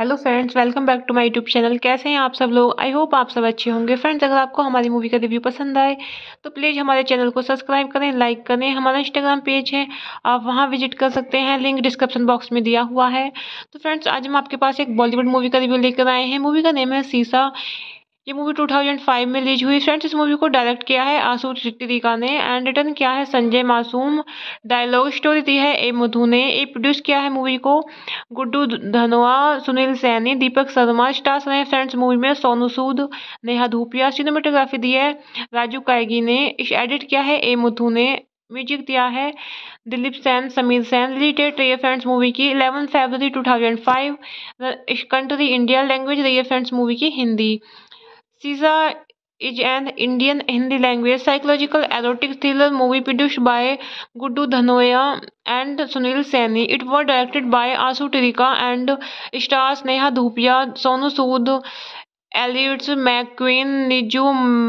Hello friends, welcome back to my YouTube channel. कैसे हैं आप सब लोग? आई होप आप सब अच्छे होंगे। फ्रेंड्स, अगर आपको हमारी मूवी का रिव्यू पसंद आए तो प्लीज़ हमारे चैनल को सब्सक्राइब करें, लाइक करें। हमारा इंस्टाग्राम पेज है, आप वहां विजिट कर सकते हैं, लिंक डिस्क्रिप्शन बॉक्स में दिया हुआ है। तो फ्रेंड्स, आज हम आपके पास एक बॉलीवुड मूवी का रिव्यू लेकर आए हैं। मूवी का नेम है शीशा। ये मूवी 2005 में रिलीज हुई। फ्रेंड्स, इस मूवी को डायरेक्ट किया है आशुतोष त्रिखा ने एंड रिटर्न किया है संजय मासूम। डायलॉग स्टोरी दी है ए मधु ने। ए प्रोड्यूस किया है मूवी को गुड्डू धनोआ, सुनील सैनी, दीपक शर्मा। स्टार्स रहे फ्रेंड्स मूवी में सोनू सूद, नेहा धूपिया। सिनेमेटोग्राफी दी है राजू कायगी ने। एडिट किया है ए मधु ने। म्यूजिक दिया है दिलीप सेन, समीर सेन। रिलेटेड रही है फ्रेंड्स मूवी की 11 फरवरी 2005। Country India. लैंग्वेज रही है फ्रेंड्स मूवी की Hindi. Sheesha is an Indian Hindi language psychological erotic thriller movie produced by Guddu Dhanoa and Sunil Saini. It was directed by Ashutosh Trikha and stars Neha Dhupia, Sonu Sood, Elliot McQueen, Nidhi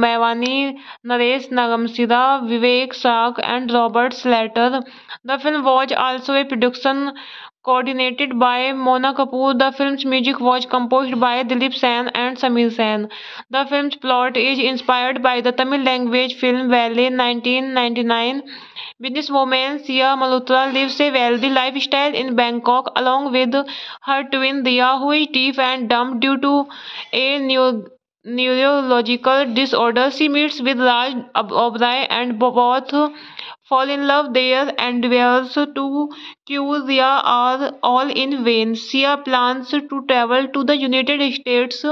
Mewani, Naresh Nagam Sida, Vivek Shah and Robert Slater. The film was also a production coordinated by Mona Kapoor. The film's music was composed by Dilip Sen and Sameer Sen. The film's plot is inspired by the Tamil language film Vaali, 1999. Businesswoman Sia Malhotra lives a wealthy lifestyle in Bangkok along with her twin Dia, who is deaf and dumb due to a neurological disorder. She meets with Raj Oberoi and both fall in love there, and endeavors to cure Sia are all in vain. Sia plans to travel to the United States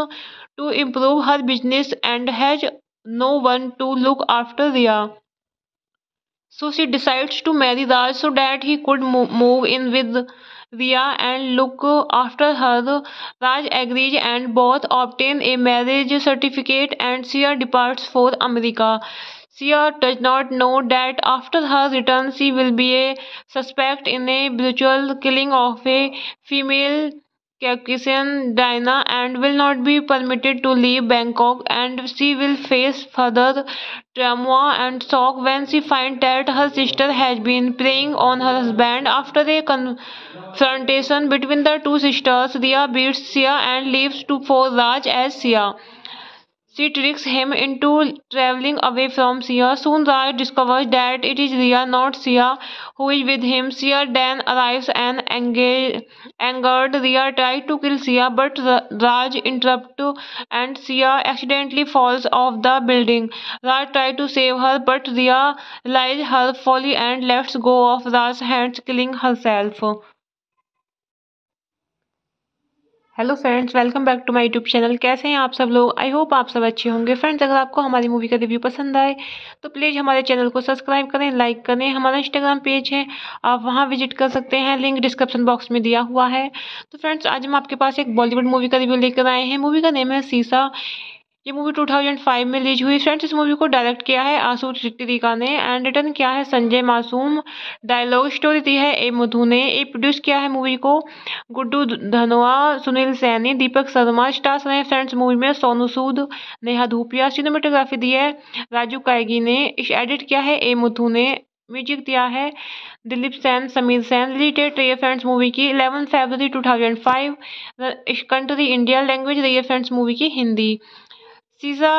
to improve her business and has no one to look after Sia. So she decides to marry Raj so that he could move in with Sia and look after her. Raj agrees and both obtain a marriage certificate, and Sia departs for America. Sia does not know that after her return she will be a suspect in a brutal killing of a female Caucasian Dinah and will not be permitted to leave Bangkok, and she will face further trauma and shock when she finds that her sister has been preying on her husband. After a confrontation between the two sisters, Sia beats Sia and leaves for Raj as Sia. She tricks him into traveling away from Sia. Soon Rai discovers that it is Ria, not Sia, who is with him. Sia then arrives and angered Ria tries to kill Sia, but Raj interrupts and Sia accidentally falls off the building. Raj tries to save her, but Ria realizes her folly and lets go of Raj's hands, killing herself. Hello friends, welcome back to my YouTube channel. कैसे हैं आप सब लोग? I hope आप सब अच्छे होंगे। Friends, अगर आपको हमारी मूवी का रिव्यू पसंद आए तो प्लीज़ हमारे चैनल को सब्सक्राइब करें, लाइक करें। हमारा इंस्टाग्राम पेज है, आप वहां विजिट कर सकते हैं, लिंक डिस्क्रिप्शन बॉक्स में दिया हुआ है। तो फ्रेंड्स, आज हम आपके पास एक बॉलीवुड मूवी का रिव्यू लेकर आए हैं। मूवी का नेम है शीशा। ये मूवी 2005 में रिलीज हुई। फ्रेंड्स, इस मूवी को डायरेक्ट किया है आशुतोष त्रिखा ने एंड रिटर्न किया है संजय मासूम। डायलॉग स्टोरी दी है ए मधु ने। ये प्रोड्यूस किया है मूवी को गुड्डू धनोआ, सुनील सैनी, दीपक शर्मा। स्टार्स रहे फ्रेंड्स मूवी में सोनू सूद, नेहा धूपिया। सिनेमेटोग्राफी दी है राजू कायगी ने। एडिट किया है ए मधु ने। म्यूजिक दिया है दिलीप सेन, समीर सेन। रिलेटेड रही है फ्रेंड्स मूवी की 11 फरवरी 2005। Country India. लैंग्वेज रही है फ्रेंड्स मूवी की Hindi. Sheesha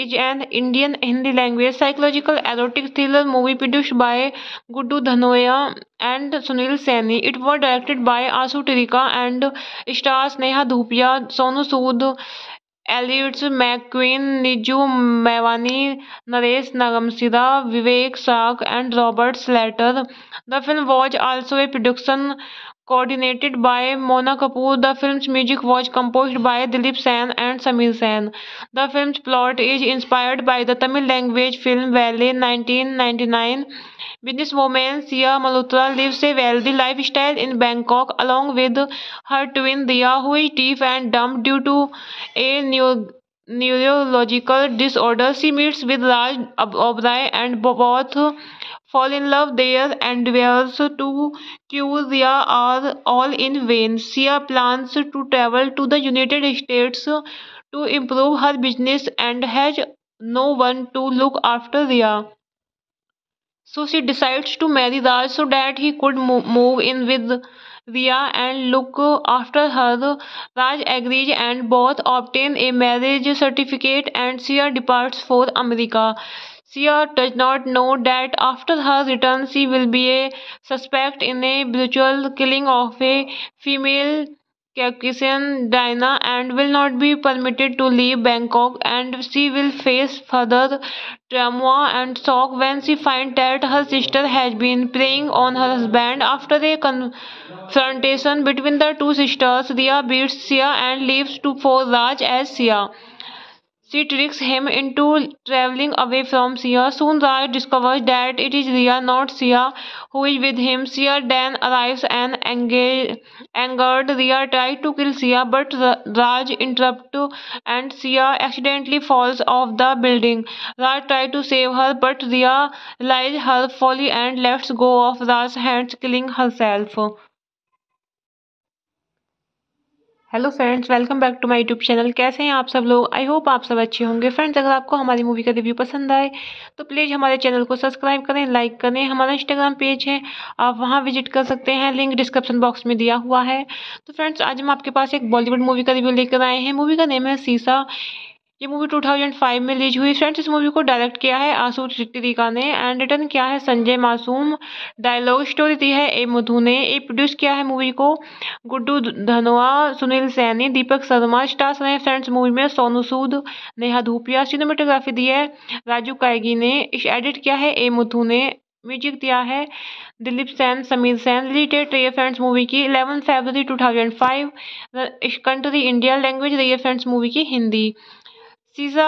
is an Indian Hindi language psychological erotic thriller movie produced by Guddu Dhanoa and Sunil Saini. It was directed by Ashutosh Trikha and stars Neha Dhupia, Sonu Sood, Elliot MacQueen, Nidhi Mevani, Naresh Nagam Sida, Vivek Shah and Robert Slatter. The film was also a production coordinated by Mona Kapoor. The film's music was composed by Dilip Sen and Sameer Sen. The film's plot is inspired by the Tamil language film Vaali, 1999. Businesswoman Sia Malhotra lives a wealthy lifestyle in Bangkok along with her twin Ria, who is deaf and dumb due to a neurological disorder. She meets with Raj Oberoi and both fall in love. Their endeavors to cure Sia are all in vain. Sia plans to travel to the United States to improve her business and has no one to look after Sia. So she decides to marry Raj so that he could move in with Ria and look after her. Raj agrees and both obtain a marriage certificate and Sia departs for America. Sia does not know that after her return she will be a suspect in a brutal killing of a female Caucasian Dinah and will not be permitted to leave Bangkok, and she will face further trauma and shock when she finds that her sister has been preying on her husband. After a confrontation between the two sisters, Ria beats Sia and leaves to for Raj as Sia. She tricks him into traveling away from Sia. Soon Rai discovers that it is Ria, not Sia, who is with him. Sia then arrives and angered Ria tries to kill Sia, but Raj interrupts and Sia accidentally falls off the building. Raj tries to save her, but Ria realizes her folly and lets go of Raj's hands, killing herself. Hello friends, welcome back to my YouTube channel. कैसे हैं आप सब लोग? I hope आप सब अच्छे होंगे। Friends, अगर आपको हमारी मूवी का रिव्यू पसंद आए तो प्लीज़ हमारे चैनल को सब्सक्राइब करें, लाइक करें। हमारा इंस्टाग्राम पेज है, आप वहां विजिट कर सकते हैं, लिंक डिस्क्रिप्शन बॉक्स में दिया हुआ है। तो फ्रेंड्स, आज हम आपके पास एक बॉलीवुड मूवी का रिव्यू लेकर आए हैं। मूवी का नेम है शीशा। ये मूवी 2005 में रिलीज हुई। फ्रेंड्स, इस मूवी को डायरेक्ट किया है आशुतोष त्रिखा ने एंड रिटर्न किया है संजय मासूम। डायलॉग स्टोरी दी है ए मधु ने। ये प्रोड्यूस किया है मूवी को गुड्डू धनोआ, सुनील सैनी, दीपक शर्मा। स्टार्स रहे फ्रेंड्स मूवी में सोनू सूद, नेहा धूपिया। सिनेमेटोग्राफी दी है राजू कायगी ने। एडिट किया है ए मधु ने। म्यूजिक दिया है दिलीप सेन, समीर सेन। रिलेटेड रही है फ्रेंड्स मूवी की 11 फरवरी 2005। Country India. लैंग्वेज रही है फ्रेंड्स मूवी की Hindi. Sheesha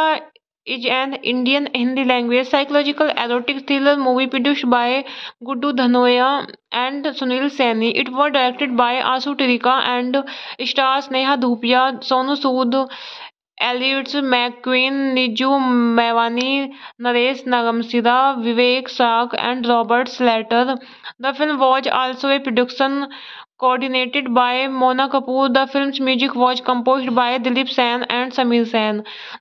is an Indian Hindi language psychological erotic thriller movie produced by Guddu Dhanoa and Sunil Saini. It was directed by Ashutosh Trikha and stars Neha Dhupia, Sonu Sood, Elliot MacQueen, Nidhi Mevani, Naresh Nagam Sida, Vivek Shah and Robert Slatter. The film was also a production coordinated by Mona Kapoor. The film's music was composed by Dilip Sen and Sameer Sen.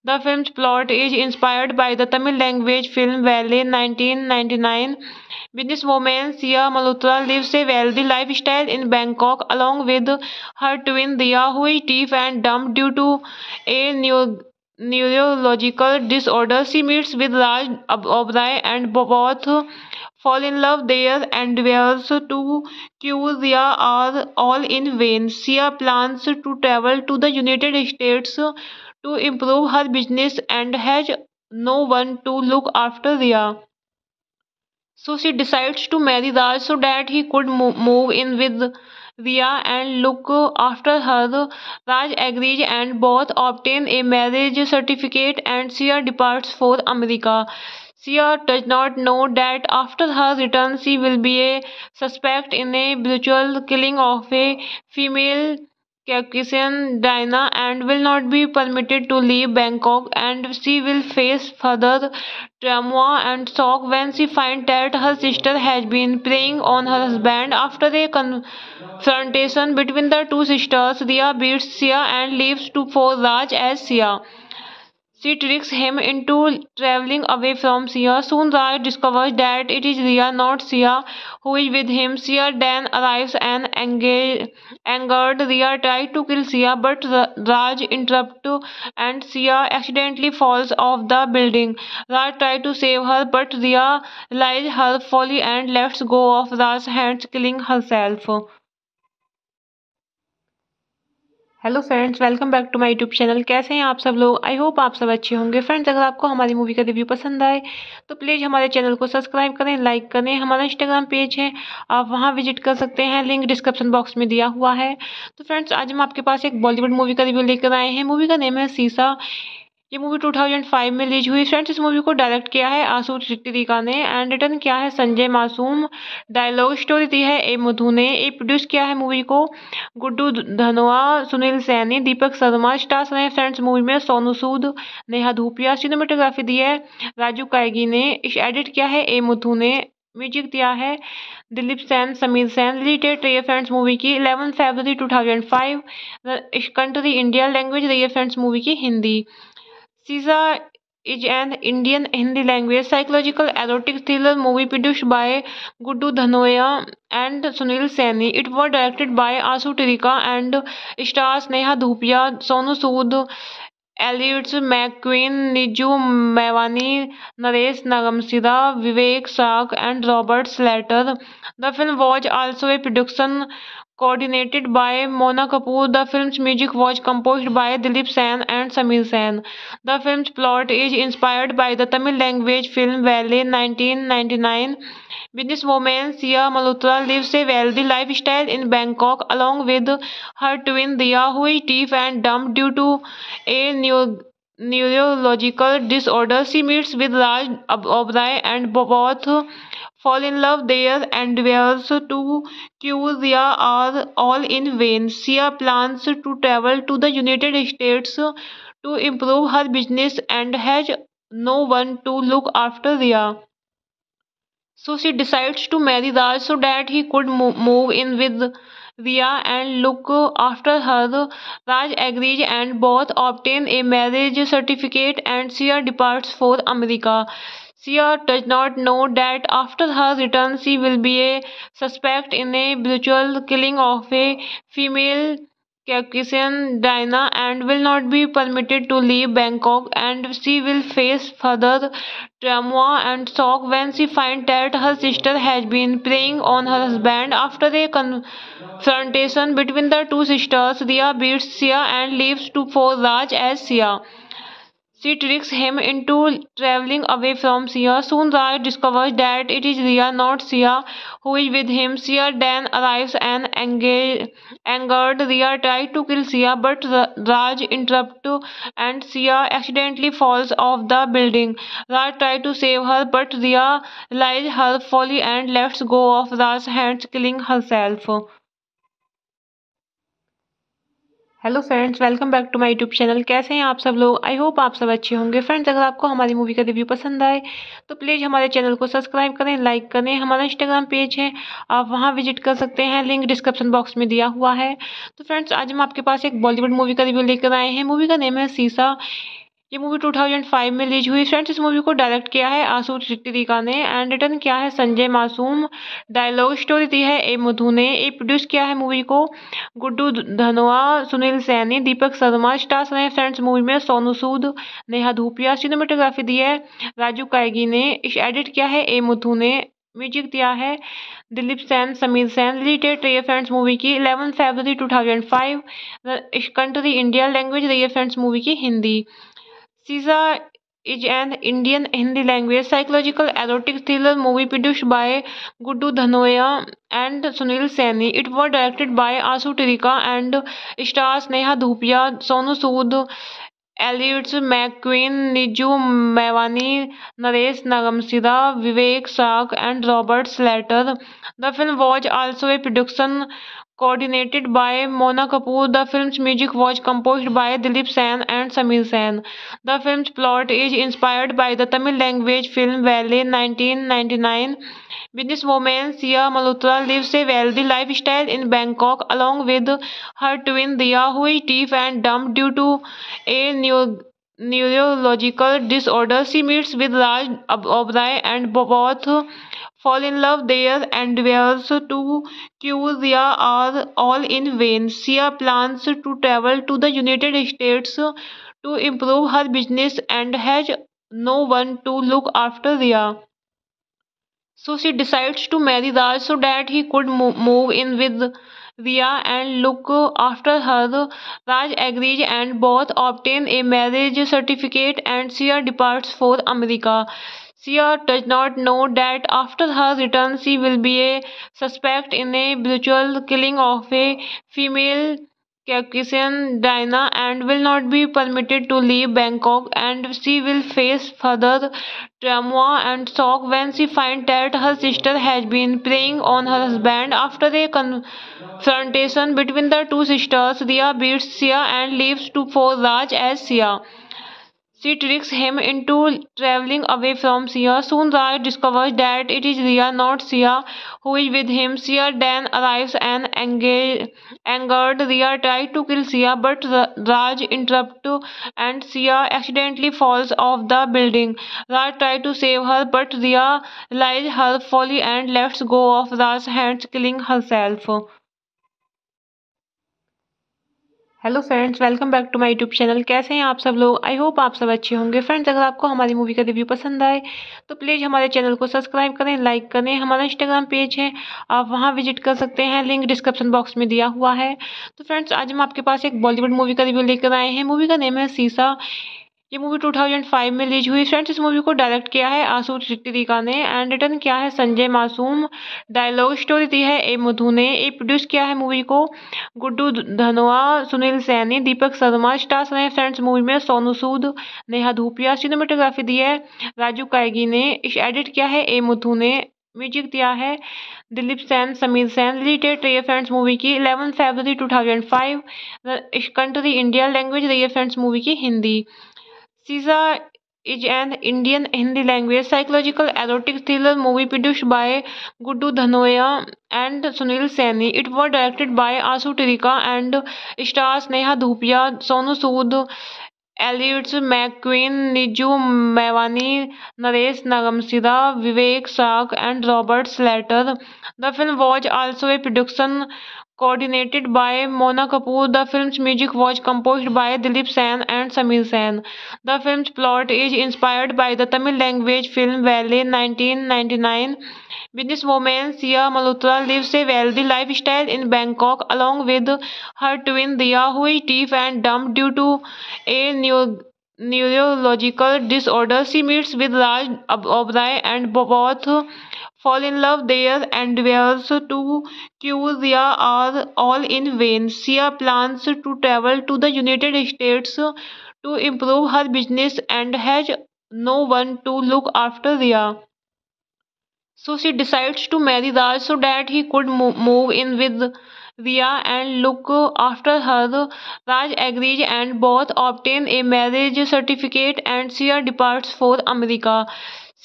The film's plot is inspired by the Tamil language film Vaali, 1999. Businesswoman Sia Malhotra lives a wealthy lifestyle in Bangkok along with her twin Ria, who is deaf and dumb due to a neurological disorder. She meets with Raj Oberoi and both fall in love. Their endeavors to cure Sia are all in vain. Sia plans to travel to the United States to improve her business and has no one to look after Sia. So she decides to marry Raj so that he could move in with Sia and look after her. Raj agrees and both obtain a marriage certificate and Sia departs for America. Sia does not know that after her return she will be a suspect in a brutal killing of a female Caucasian Dinah and will not be permitted to leave Bangkok, and she will face further trauma and shock when she finds that her sister has been preying on her husband. After a confrontation between the two sisters, Sia beats Sia and leaves to for Raj as Sia. She tricks him into traveling away from Sia. Soon Raj discovers that it is Sia, not Sia, who is with him. Sia then arrives and angered Sia tries to kill Sia, but Raj interrupts and Sia accidentally falls off the building. Raj tries to save her, but Sia realizes her folly and lets go of Raj's hands, killing herself. Hello friends, welcome back to my YouTube channel. कैसे हैं आप सब लोग? I hope आप सब अच्छे होंगे। Friends, अगर आपको हमारी मूवी का रिव्यू पसंद आए तो प्लीज़ हमारे चैनल को सब्सक्राइब करें, लाइक करें। हमारा इंस्टाग्राम पेज है, आप वहां विजिट कर सकते हैं, लिंक डिस्क्रिप्शन बॉक्स में दिया हुआ है। तो फ्रेंड्स, आज हम आपके पास एक बॉलीवुड मूवी का रिव्यू लेकर आए हैं। मूवी का नेम है शीशा। ये मूवी 2005 में रिलीज हुई। फ्रेंड्स, इस मूवी को डायरेक्ट किया है आशुतोष त्रिखा ने एंड रिटर्न किया है संजय मासूम। डायलॉग स्टोरी दी है ए मधु ने। ए प्रोड्यूस किया है मूवी को गुड्डू धनोआ, सुनील सैनी, दीपक शर्मा। स्टार्स रहे फ्रेंड्स मूवी में सोनू सूद, नेहा धूपिया। सिनेमेटोग्राफी दी है राजू कायगी ने। एडिट किया है ए मधु ने। म्यूजिक दिया है दिलीप सेन, समीर सेन। रिलेटेड रही है फ्रेंड्स मूवी की 11 फरवरी 2005। Country India. लैंग्वेज रही है फ्रेंड्स मूवी की Hindi. Sheesha is an Indian Hindi language psychological erotic thriller movie produced by Guddu Dhanoa and Sunil Saini. It was directed by Ashutosh Trikha and stars Neha Dhupia, Sonu Sood, Elliot MacQueen, Nidhi Mevani, Naresh Nagam Sida, Vivek Shah and Robert Slatter. The film was also a production coordinated by Mona Kapoor. The film's music was composed by Dilip Sen and Sameer Sen. The film's plot is inspired by the Tamil language film Vaali, 1999. Businesswoman Sia Malhotra lives a wealthy lifestyle in Bangkok along with her twin Sia, who is deaf and dumb due to a neurological disorder. She meets with Raj Oberoi and both fall in love. Their endeavors to cure Sia are all in vain. Sia plans to travel to the United States to improve her business and has no one to look after Sia. So she decides to marry Raj so that he could move in with Sia and look after her. Raj agrees and both obtain a marriage certificate and Sia departs for America. Sia does not know that after her return she will be a suspect in a brutal killing of a female Caucasian Dinah and will not be permitted to leave Bangkok, and she will face further trauma and shock when she finds that her sister has been preying on her husband. After a confrontation between the two sisters, Sia beats Sia and leaves to for Raj as Sia. She tricks him into traveling away from Sia. Soon Raj discovers that it is Sia, not Sia, who is with him. Sia then arrives and angered Sia tries to kill Sia, but Raj interrupts and Sia accidentally falls off the building. Raj tries to save her, but Sia realizes her folly and lets go of Raj's hands, killing herself. Hello friends, welcome back to my YouTube channel. कैसे हैं आप सब लोग? I hope आप सब अच्छे होंगे। Friends, अगर आपको हमारी मूवी का रिव्यू पसंद आए तो प्लीज़ हमारे चैनल को सब्सक्राइब करें, लाइक करें। हमारा इंस्टाग्राम पेज है, आप वहां विजिट कर सकते हैं, लिंक डिस्क्रिप्शन बॉक्स में दिया हुआ है। तो फ्रेंड्स, आज हम आपके पास एक बॉलीवुड मूवी का रिव्यू लेकर आए हैं। मूवी का नेम है शीशा। ये मूवी 2005 में रिलीज हुई। फ्रेंड्स, इस मूवी को डायरेक्ट किया है आशुतोष त्रिखा ने एंड रिटर्न किया है संजय मासूम, डायलॉग स्टोरी दी है ए मधु ने। ये प्रोड्यूस किया है मूवी को गुड्डू धनोआ, सुनील सैनी, दीपक शर्मा। स्टार्स रहे फ्रेंड्स मूवी में सोनू सूद, नेहा धूपिया। सिनेमेटोग्राफी दी है राजू कायगी ने। एडिट किया है ए मधु ने। म्यूजिक दिया है दिलीप सेन, समीर सेन। रिलेटेड रही है फ्रेंड्स मूवी की 11 फरवरी 2005। कंट्री इंडिया, लैंग्वेज रही है फ्रेंड्स मूवी की हिंदी। सीसा is an Indian Hindi language psychological erotic thriller movie produced by Guddu Dhanoa and Sunil Saini. It was directed by Ashutosh Trikha and stars Neha Dhupia, Sonu Sood, Elliot McQueen, Nidhi Mewani, Naresh Nagam Sida, Vivek Shah and Robert Slater. The film was also a production coordinated by Mona Kapoor. The film's music was composed by Dilip Sen and Sameer Sen. The film's plot is inspired by the Tamil language film Vaali, 1999. Businesswoman Sia Malhotra lives a wealthy lifestyle in Bangkok along with her twin Dia, who is deaf and dumb due to a neurological disorder. She meets with Raj Oberoi and both fall in love there, and endeavors to cure Sia are all in vain. Sia plans to travel to the United States to improve her business and has no one to look after Sia. So she decides to marry Raj so that he could move in with Sia and look after her. Raj agrees and both obtain a marriage certificate, and Sia departs for America. Sia does not know that after her return she will be a suspect in a brutal killing of a female Caucasian, Diana, and will not be permitted to leave Bangkok, and she will face further trauma and shock when she finds that her sister has been preying on her husband. After a confrontation between the two sisters, Sia beats Sia and leaves to for Raj as Sia. She tricks him into traveling away from Sia. Soon Raj discovers that it is Sia, not Sia, who is with him. Sia then arrives and angered Sia tries to kill Sia, but Raj interrupts and Sia accidentally falls off the building. Raj tries to save her, but Sia realizes her folly and lets go of Raj's hands, killing herself. Hello friends, welcome back to my YouTube channel. कैसे हैं आप सब लोग? I hope आप सब अच्छे होंगे। Friends, अगर आपको हमारी मूवी का रिव्यू पसंद आए तो प्लीज़ हमारे चैनल को सब्सक्राइब करें, लाइक करें। हमारा इंस्टाग्राम पेज है, आप वहां विजिट कर सकते हैं, लिंक डिस्क्रिप्शन बॉक्स में दिया हुआ है। तो फ्रेंड्स, आज हम आपके पास एक बॉलीवुड मूवी का रिव्यू लेकर आए हैं। मूवी का नेम है शीशा। ये मूवी 2005 में रिलीज हुई। फ्रेंड्स, इस मूवी को डायरेक्ट किया है आशुतोष त्रिखा ने एंड रिटर्न किया है संजय मासूम, डायलॉग स्टोरी दी है ए मधु ने। ये प्रोड्यूस किया है मूवी को गुड्डू धनोआ, सुनील सैनी, दीपक शर्मा। स्टार्स रहे फ्रेंड्स मूवी में सोनू सूद, नेहा धूपिया। सिनेमेटोग्राफी दी है राजू कायगी ने। एडिट किया है ए मधु ने। म्यूजिक दिया है दिलीप सेन, समीर सेन। रिलेटेड रही है फ्रेंड्स मूवी की 11 फरवरी 2005। कंट्री इंडिया, लैंग्वेज रही है फ्रेंड्स मूवी की Hindi. Sheesha is an Indian Hindi language psychological erotic thriller movie produced by Guddu Dhanoa and Sunil Saini. It was directed by Ashutosh Trikha and stars Neha Dhupia, Sonu Sood, Elliot MacQueen, Nidhi Mevani, Naresh Nagam Sida, Vivek Shah and Robert Slatter. The film was also a production coordinated by Mona Kapoor. The film's music was composed by Dilip Sen and Sameer Sen. The film's plot is inspired by the Tamil language film Vaali, 1999. Businesswoman Sia Malhotra lives a wealthy lifestyle in Bangkok along with her twin Dia, who is deaf and dumb due to a neurological disorder. She meets with Raj Oberoi and both fall in love there, and endeavors to cure Sia are all in vain. Sia plans to travel to the United States to improve her business and has no one to look after Sia. So she decides to marry Raj so that he could move in with Sia and look after her. Raj agrees and both obtain a marriage certificate, and Sia departs for America.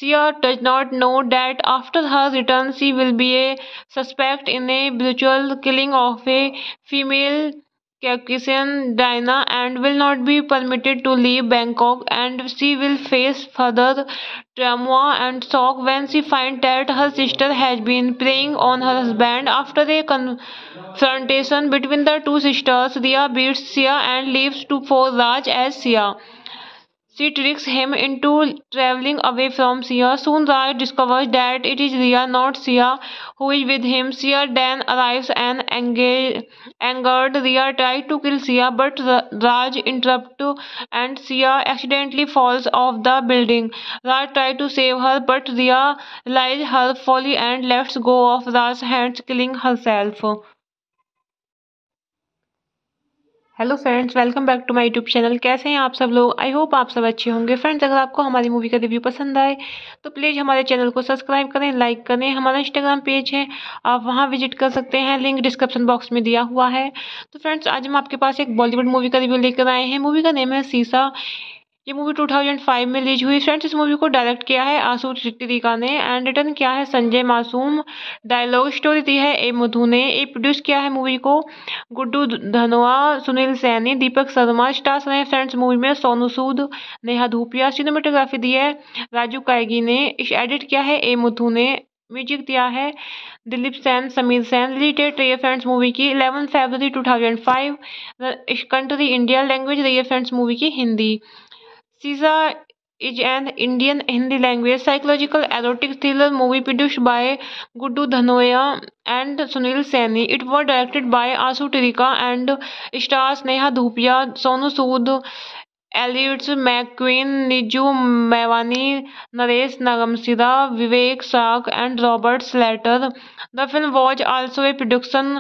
Sia does not know that after her return she will be a suspect in a brutal killing of a female Caucasian Diana and will not be permitted to leave Bangkok, and she will face further trauma and shock when she finds that her sister has been preying on her husband. After a confrontation between the two sisters, Ria beats Sia and leaves to for Raj as Sia. She tricks him into traveling away from Sia. Soon Raj discovers that it is Ria, not Sia, who is with him. Sia then arrives and angered Ria tries to kill Sia, but Raj interrupts and Sia accidentally falls off the building. Raj tries to save her, but Ria realizes her folly and lets go of Raj's hands, killing herself. Hello friends, welcome back to my YouTube channel. कैसे हैं आप सब लोग? I hope आप सब अच्छे होंगे। Friends, अगर आपको हमारी मूवी का रिव्यू पसंद आए तो प्लीज़ हमारे चैनल को सब्सक्राइब करें, लाइक करें। हमारा इंस्टाग्राम पेज है, आप वहां विजिट कर सकते हैं, लिंक डिस्क्रिप्शन बॉक्स में दिया हुआ है। तो फ्रेंड्स, आज हम आपके पास एक बॉलीवुड मूवी का रिव्यू लेकर आए हैं। मूवी का नेम है शीशा। ये मूवी 2005 में रिलीज हुई। फ्रेंड्स, इस मूवी को डायरेक्ट किया है आशुतोष त्रिखा ने एंड रिटर्न किया है संजय मासूम। डायलॉग स्टोरी दी है ए मधु ने। ये प्रोड्यूस किया है मूवी को गुड्डू धनोआ, सुनील सैनी, दीपक शर्मा। स्टार्स रहे फ्रेंड्स मूवी में सोनू सूद, नेहा धूपिया। सिनेमेटोग्राफी दी है राजू कायगी ने। एडिट किया है ए मधु ने। म्यूजिक दिया है दिलीप सेन, समीर सेन। रिलीटेड रही है फ्रेंड्स मूवी की 11 फरवरी 2005। Country India. लैंग्वेज रही है फ्रेंड्स मूवी की Hindi. Sheesha is an Indian Hindi language psychological erotic thriller movie produced by Guddu Dhanoa and Sunil Saini. It was directed by Ashutosh Trikha and stars Neha Dhupia, Sonu Sood, Elliot MacQueen, Nidhi Mevani, Naresh Nagam Sida, Vivek Shah and Robert Slatter. The film was also a production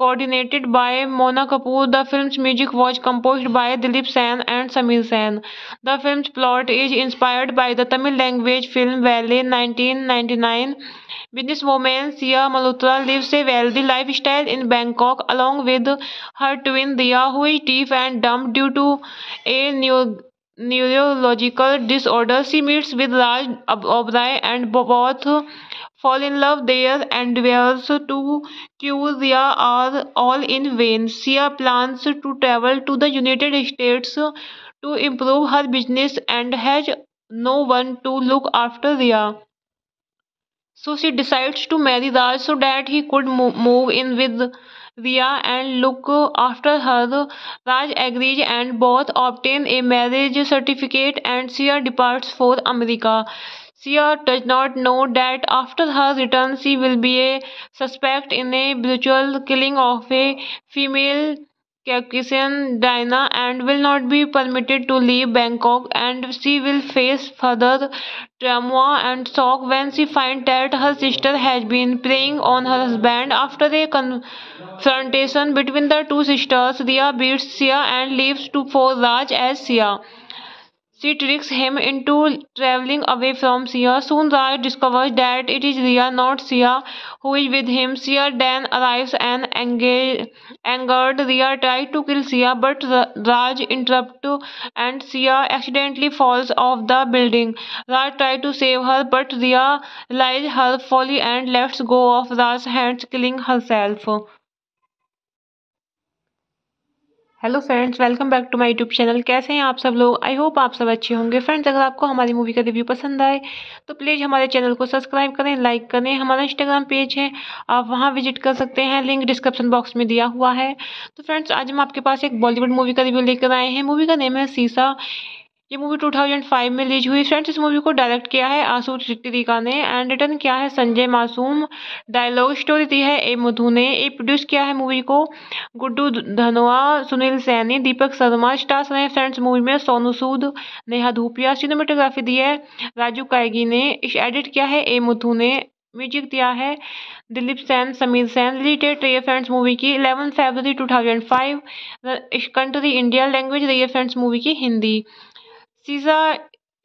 coordinated by Mona Kapoor. The film's music was composed by Dilip Sen and Sameer Sen. The film's plot is inspired by the Tamil language film Vaali, 1999. Businesswoman Sia Malhotra lives a wealthy lifestyle in Bangkok along with her twin Ria, who is deaf and dumb due to a neurological disorder. She meets with Raj Oberoi and both fall in love there, and endeavors to cure Sia are all in vain. Sia plans to travel to the United States to improve her business and has no one to look after Sia. So she decides to marry Raj so that he could move in with Ria and look after her. Raj agrees and both obtain a marriage certificate, and Sia departs for America. Sia does not know that after her return she will be a suspect in a brutal killing of a female Caucasian Diana and will not be permitted to leave Bangkok, and she will face further trauma and shock when she finds that her sister has been preying on her husband. After a confrontation between the two sisters, Ria beats Sia and leaves to for Raj as Sia. She tricks him into traveling away from Sia. Soon Raj discovers that it is Ria, not Sia, who is with him. Sia then arrives and angered Ria tries to kill Sia, but Raj interrupts and Sia accidentally falls off the building. Raj tries to save her, but Ria realizes her folly and lets go of Raj's hands, killing herself. Hello friends, welcome back to my YouTube channel. कैसे हैं आप सब लोग? I hope आप सब अच्छे होंगे। Friends, अगर आपको हमारी मूवी का रिव्यू पसंद आए तो प्लीज़ हमारे चैनल को सब्सक्राइब करें, लाइक करें। हमारा इंस्टाग्राम पेज है, आप वहां विजिट कर सकते हैं, लिंक डिस्क्रिप्शन बॉक्स में दिया हुआ है। तो फ्रेंड्स, आज हम आपके पास एक बॉलीवुड मूवी का रिव्यू लेकर आए हैं। मूवी का नेम है शीशा। ये मूवी 2005 में रिलीज हुई। फ्रेंड्स, इस मूवी को डायरेक्ट किया है आशुतोष त्रिखा ने एंड रिटर्न किया है संजय मासूम। डायलॉग स्टोरी दी है ए मधु ने। ये प्रोड्यूस किया है मूवी को गुड्डू धनोआ, सुनील सैनी, दीपक शर्मा। स्टार्स रहे फ्रेंड्स मूवी में सोनू सूद, नेहा धूपिया। सिनेमेटोग्राफी दी है राजू कायगी ने। एडिट किया है ए मधु ने। म्यूजिक दिया है दिलीप सेन, समीर सेन। रिलीटेड रही है फ्रेंड्स मूवी की 11 फरवरी 2005। Country India. लैंग्वेज रही है फ्रेंड्स मूवी की Hindi. Sheesha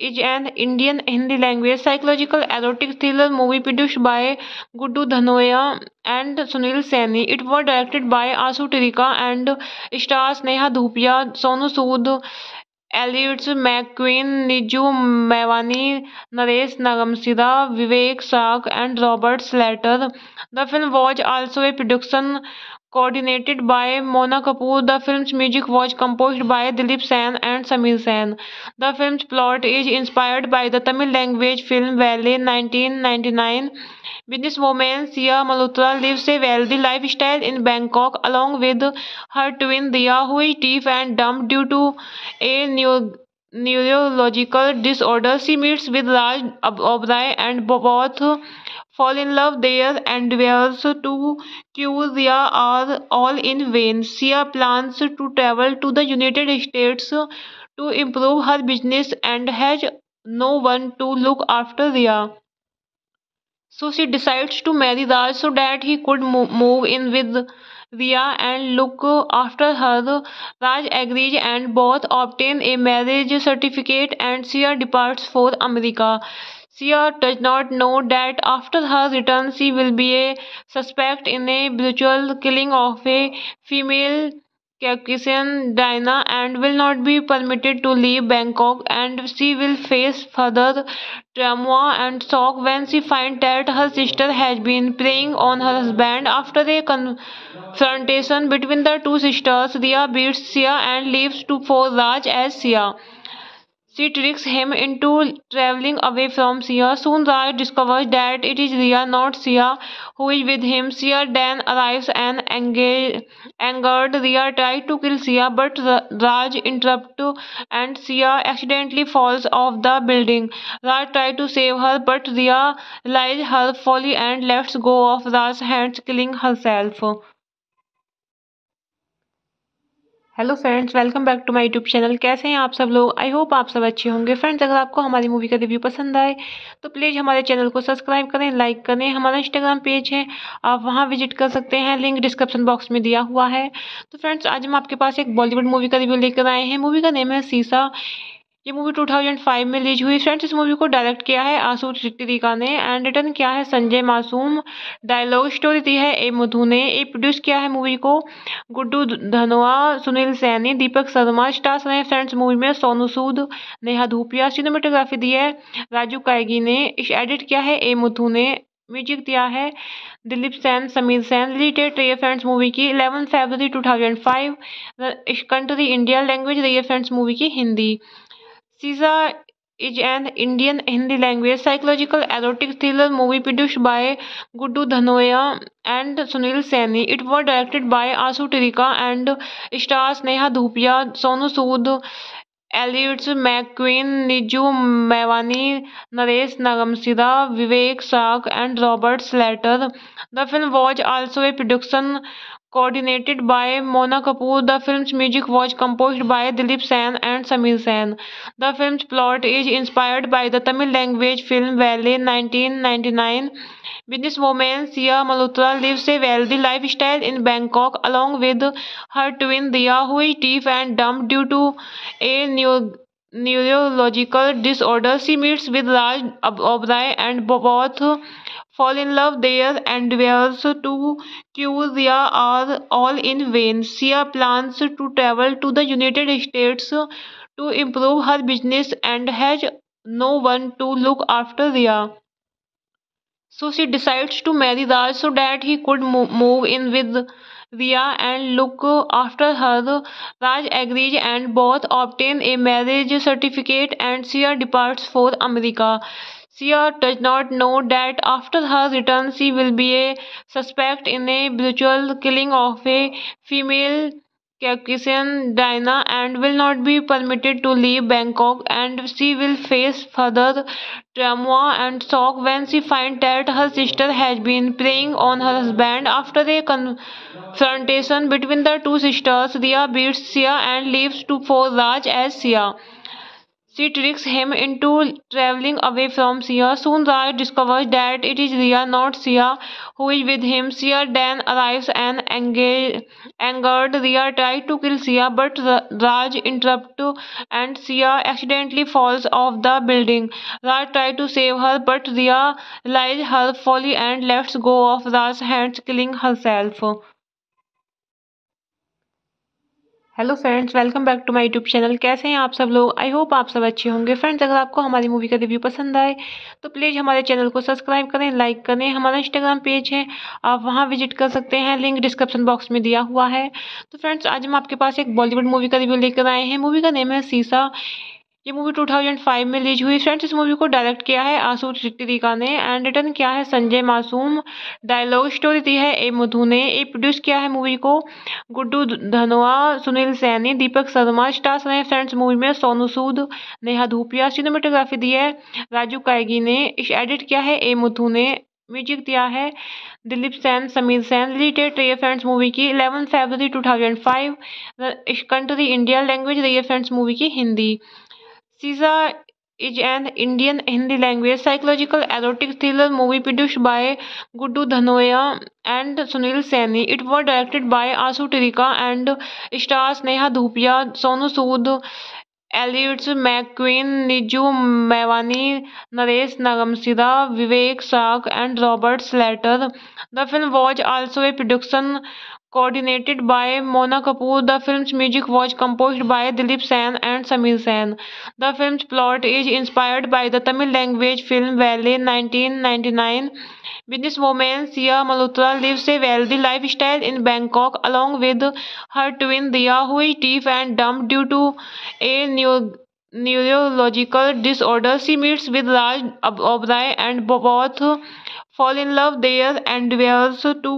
is an Indian Hindi language psychological erotic thriller movie produced by Guddu Dhanoa and Sunil Saini. It was directed by Ashutosh Trikha and stars Neha Dhupia, Sonu Sood, Elliot MacQueen, Nidhi Mevani, Naresh Nagam Sida, Vivek Shah and Robert Slatter. The film was also a production coordinated by Mona Kapoor. The film's music was composed by Dilip Sen and Sameer Sen. The film's plot is inspired by the Tamil language film Vaali, 1999. Businesswoman Sia Malhotra lives a wealthy lifestyle in Bangkok along with her twin Dia, who is deaf and dumb due to a neurological disorder. She meets with Raj Oberoi and both fall in love there, and ways to cure Sia are all in vain. Sia plans to travel to the United States to improve her business and has no one to look after Sia. So she decides to marry Raj so that he could move in with Sia and look after her. Raj agrees and both obtain a marriage certificate, and Sia departs for America. Sia does not know that after her return she will be a suspect in a brutal killing of a female Caucasian Dinah and will not be permitted to leave Bangkok, and she will face further trauma and shock when she finds that her sister has been preying on her husband. After a confrontation between the two sisters, Sia beats Sia and leaves to for Raj as Sia. She tricks him into traveling away from Sia. Soon Raj discovers that it is Sia, not Sia, who is with him. Sia then arrives and angered Sia tries to kill Sia, but Raj interrupts and Sia accidentally falls off the building. Raj tries to save her, but Sia realizes her folly and lets go of Raj's hands, killing herself. Hello friends, welcome back to my YouTube channel. कैसे हैं आप सब लोग? I hope आप सब अच्छे होंगे। Friends, अगर आपको हमारी मूवी का रिव्यू पसंद आए तो प्लीज़ हमारे चैनल को सब्सक्राइब करें, लाइक करें। हमारा इंस्टाग्राम पेज है, आप वहां विजिट कर सकते हैं, लिंक डिस्क्रिप्शन बॉक्स में दिया हुआ है। तो फ्रेंड्स, आज हम आपके पास एक बॉलीवुड मूवी का रिव्यू लेकर आए हैं। मूवी का नेम है शीशा। ये मूवी 2005 में रिलीज हुई। फ्रेंड्स, इस मूवी को डायरेक्ट किया है आशुतोष त्रिखा ने एंड रिटर्न किया है संजय मासूम। डायलॉग स्टोरी दी है ए मधु ने। ये प्रोड्यूस किया है मूवी को गुड्डू धनोआ, सुनील सैनी, दीपक शर्मा। स्टार्स रहे फ्रेंड्स मूवी में सोनू सूद, नेहा धूपिया। सिनेमेटोग्राफी दी है राजू कायगी ने। एडिट किया है ए मधु ने। म्यूजिक दिया है दिलीप सेन, समीर सेन। रिलेटेड रही है फ्रेंड्स मूवी की 11 फरवरी 2005। Country India. लैंग्वेज रही है फ्रेंड्स मूवी की Hindi. Sheesha is an Indian Hindi language psychological erotic thriller movie produced by Guddu Dhanoa and Sunil Saini. It was directed by Ashutosh Trikha and stars Neha Dhupia, Sonu Sood, Elliot MacQueen, Nidhi Mevani, Naresh Nagam Sida, Vivek Shah and Robert Slatter. The film was also a production coordinated by Mona Kapoor. The film's music was composed by Dilip Sen and Sameer Sen. The film's plot is inspired by the Tamil language film Vaali, 1999. Businesswoman Sia Malhotra lives a wealthy lifestyle in Bangkok along with her twin Dia, who is deaf and dumb due to a neurological disorder. She meets with Raj Oberoi and both fall in love there, and ways to cure Sia are all in vain. Sia plans to travel to the United States to improve her business and has no one to look after Sia. So she decides to marry Raj so that he could move in with Sia and look after her. Raj agrees and both obtain a marriage certificate, and Sia departs for America. Sia does not know that after her return she will be a suspect in a brutal killing of a female Caucasian Dinah and will not be permitted to leave Bangkok, and she will face further trauma and shock when she finds that her sister has been preying on her husband. After a confrontation between the two sisters, Sia beats Sia and leaves to for Raj as Sia. She tricks him into traveling away from Sia. Soon Raj discovers that it is Sia, not Sia, who is with him. Sia then arrives and angered Sia tries to kill Sia, but Raj interrupts and Sia accidentally falls off the building. Raj tries to save her, but Sia realizes her folly and lets go of Raj's hands, killing herself. Hello friends, welcome back to my YouTube channel. कैसे हैं आप सब लोग? I hope आप सब अच्छे होंगे। Friends, अगर आपको हमारी मूवी का रिव्यू पसंद आए तो प्लीज़ हमारे चैनल को सब्सक्राइब करें, लाइक करें। हमारा इंस्टाग्राम पेज है, आप वहां विजिट कर सकते हैं, लिंक डिस्क्रिप्शन बॉक्स में दिया हुआ है। तो फ्रेंड्स, आज हम आपके पास एक बॉलीवुड मूवी का रिव्यू लेकर आए हैं। मूवी का नेम है शीशा। ये मूवी 2005 में रिलीज हुई। फ्रेंड्स, इस मूवी को डायरेक्ट किया है आशुतोष त्रिखा ने एंड रिटर्न किया है संजय मासूम। डायलॉग स्टोरी दी है ए मधु ने। ये प्रोड्यूस किया है मूवी को गुड्डू धनोआ, सुनील सैनी, दीपक शर्मा। स्टार्स रहे फ्रेंड्स मूवी में सोनू सूद, नेहा धूपिया। सिनेमेटोग्राफी दी है राजू कायगी ने। एडिट किया है ए मधु ने। म्यूजिक दिया है दिलीप सेन, समीर सेन। रिलीज डेट रही है फ्रेंड्स मूवी की 11 फरवरी 2005। Country India. लैंग्वेज रही है फ्रेंड्स मूवी की Hindi. Sheesha is an Indian Hindi language psychological erotic thriller movie produced by Guddu Dhanoa and Sunil Saini. It was directed by Ashutosh Trikha and stars Neha Dhupia, Sonu Sood, Elliot McQueen, Nidhi Mewani, Naresh Nagam Sida, Vivek Shah and Robert Slater. The film was also a production coordinated by Mona Kapoor. The film's music was composed by Dilip Sen and Sameer Sen. The film's plot is inspired by the Tamil language film Vaali, 1999. Businesswoman Sia Malhotra lives a wealthy lifestyle in Bangkok along with her twin Dia, who is deaf and dumb due to a neurological disorder. She meets with Raj Oberoi and both fall in love there, and ways to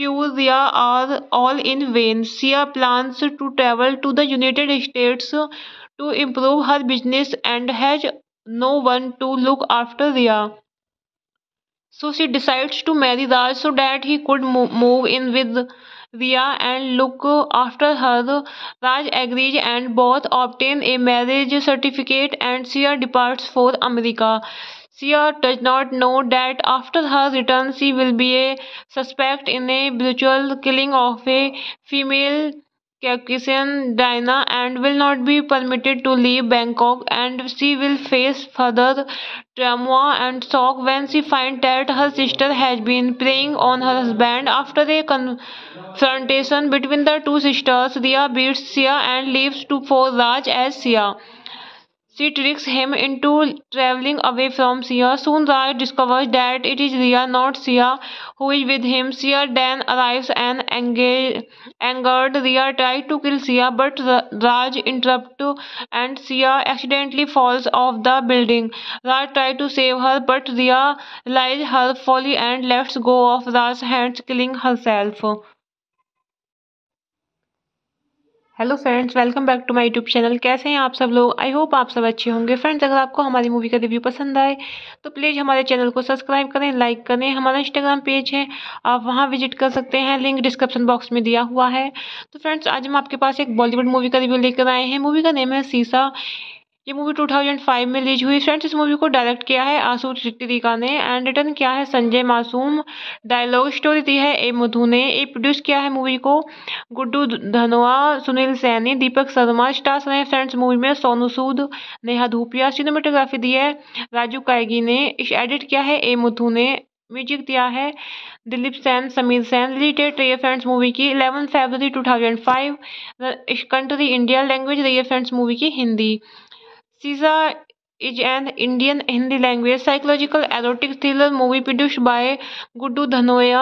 cure Sia are all in vain. Sia plans to travel to the United States to improve her business and has no one to look after Sia. So she decides to marry Raj so that he could move in with Sia and look after her. Raj agrees and both obtain a marriage certificate, and Sia departs for America. Sia does not know that after her return she will be a suspect in a brutal killing of a female Caucasian, Diana, and will not be permitted to leave Bangkok, and she will face further trauma and shock when she finds that her sister has been preying on her husband. After a confrontation between the two sisters, Sia beats Sia and leaves to for Raj as Sia. She tricks him into traveling away from Sia. Soon Raj discovers that it is Sia, not Sia, who is with him. Sia then arrives and angered Sia tries to kill Sia, but Raj interrupts and Sia accidentally falls off the building. Raj tries to save her, but Sia realizes her folly and lets go of Raj's hands, killing herself. Hello friends, welcome back to my YouTube channel. कैसे हैं आप सब लोग? I hope आप सब अच्छे होंगे। Friends, अगर आपको हमारी मूवी का रिव्यू पसंद आए तो प्लीज़ हमारे चैनल को सब्सक्राइब करें, लाइक करें। हमारा इंस्टाग्राम पेज है, आप वहां विजिट कर सकते हैं, लिंक डिस्क्रिप्शन बॉक्स में दिया हुआ है। तो फ्रेंड्स, आज हम आपके पास एक बॉलीवुड मूवी का रिव्यू लेकर आए हैं। मूवी का नेम है शीशा। ये मूवी 2005 में रिलीज हुई। फ्रेंड्स, इस मूवी को डायरेक्ट किया है आशुतोष त्रिखा ने एंड रिटर्न किया है संजय मासूम। डायलॉग स्टोरी दी है ए मधु ने। ये प्रोड्यूस किया है मूवी को गुड्डू धनोआ, सुनील सैनी, दीपक शर्मा। स्टार्स रहे फ्रेंड्स मूवी में सोनू सूद, नेहा धूपिया। सिनेमेटोग्राफी दी है राजू कायगी ने। एडिट किया है ए मधु ने। म्यूजिक दिया है दिलीप सेन, समीर सेन। रिलीज डेट रही है फ्रेंड्स मूवी की 11 फरवरी 2005। Country India. लैंग्वेज रही है फ्रेंड्स मूवी की Hindi. Sheesha is an Indian Hindi language psychological erotic thriller movie produced by Guddu Dhanoa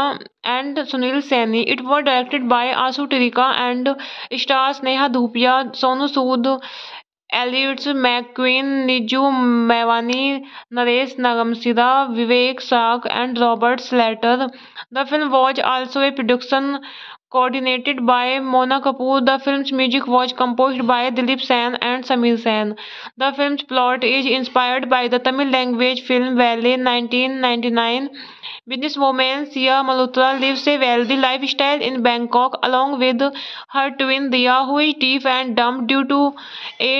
and Sunil Saini. It was directed by Ashutosh Trikha and stars Neha Dhupia, Sonu Sood, Elliot MacQueen, Nidhi Mevani, Naresh Nagam Sida, Vivek Shah and Robert Slatter. The film was also a production coordinated by Mona Kapoor. The film's music was composed by Dilip Sen and Sameer Sen. The film's plot is inspired by the Tamil language film Vaali, 1999. Businesswoman Sia Malhotra lives a wealthy lifestyle in Bangkok along with her twin Dia, who is deaf and dumb due to a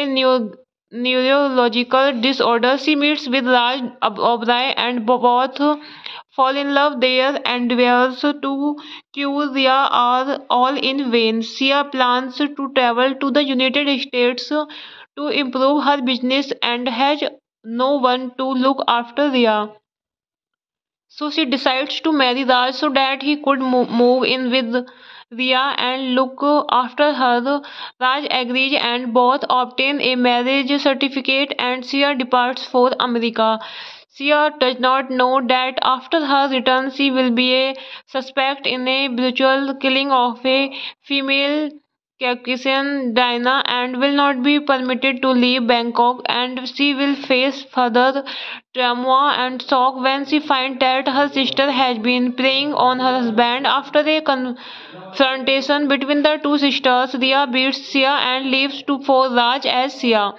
neurological disorder. She meets with Raj Oberoi and both fall in love there, and ways to cure Sia are all in vain. Sia plans to travel to the United States to improve her business and has no one to look after Sia. So she decides to marry Raj so that he could move in with Via and look after her. Raj agrees and both obtain a marriage certificate and Sia departs for America. Sia does not know that after her return she will be a suspect in a brutal killing of a female Caucasian Dinah and will not be permitted to leave Bangkok, and she will face further trauma and shock when she finds that her sister has been preying on her husband. After a confrontation between the two sisters, Ria beats Sia and leaves to for Raj as Sia.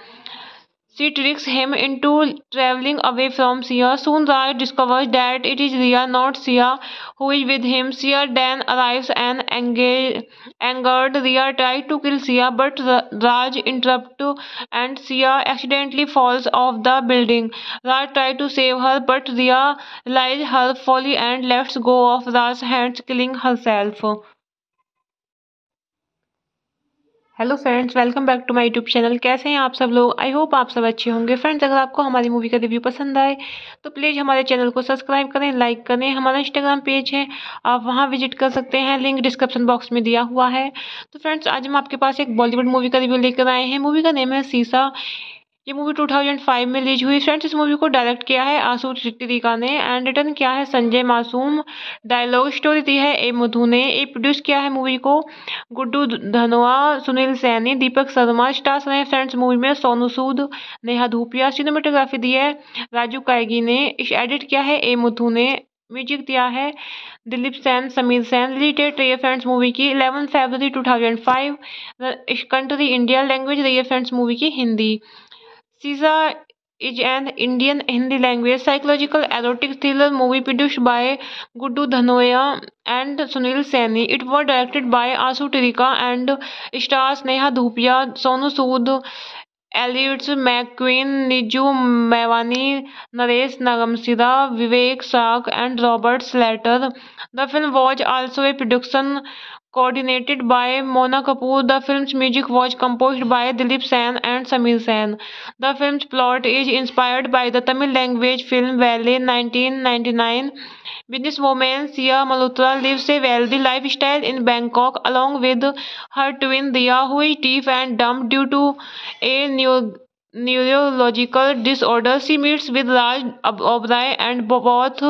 She tricks him into traveling away from Sia. Soon Raj discovers that it is Ria, not Sia, who is with him. Sia then arrives and angered Ria tries to kill Sia, but Raj interrupts and Sia accidentally falls off the building. Raj tries to save her, but Ria realizes her folly and lets go of Raj's hands, killing herself. Hello friends, welcome back to my YouTube channel. कैसे हैं आप सब लोग? I hope आप सब अच्छे होंगे। Friends, अगर आपको हमारी मूवी का रिव्यू पसंद आए तो प्लीज़ हमारे चैनल को सब्सक्राइब करें, लाइक करें। हमारा इंस्टाग्राम पेज है, आप वहां विजिट कर सकते हैं, लिंक डिस्क्रिप्शन बॉक्स में दिया हुआ है। तो फ्रेंड्स, आज हम आपके पास एक बॉलीवुड मूवी का रिव्यू लेकर आए हैं। मूवी का नेम है शीशा। ये मूवी 2005 में रिलीज हुई। फ्रेंड्स, इस मूवी को डायरेक्ट किया है आशुतोष त्रिखा ने एंड रिटर्न किया है संजय मासूम। डायलॉग स्टोरी दी है ए मधु ने। ए प्रोड्यूस किया है मूवी को गुड्डू धनोआ, सुनील सैनी, दीपक शर्मा। स्टार्स रहे फ्रेंड्स मूवी में सोनू सूद, नेहा धूपिया। सिनेमेटोग्राफी दी है राजू कायगी ने। एडिट किया है ए मधु ने। म्यूजिक दिया है दिलीप सेन, समीर सेन। रिलीटेड रही है फ्रेंड्स मूवी की 11 फरवरी 2005। Country India. लैंग्वेज रही है फ्रेंड्स मूवी की Hindi. Sheesha is an Indian Hindi language psychological erotic thriller movie produced by Guddu Dhanoa and Sunil Saini. It was directed by Ashutosh Trikha and stars Neha Dhupia, Sonu Sood, Elliot MacQueen, Nidhi Mevani, Naresh Nagam Sida, Vivek Shah and Robert Slatter. The film was also a production coordinated by Mona Kapoor. The film's music was composed by Dilip Sen and Sameer Sen. The film's plot is inspired by the Tamil language film Vaali, 1999. Businesswoman Sia Malhotra lives a wealthy lifestyle in Bangkok along with her twin Ria, who is deaf and dumb due to a neurological disorder. She meets with Raj Oberoi and both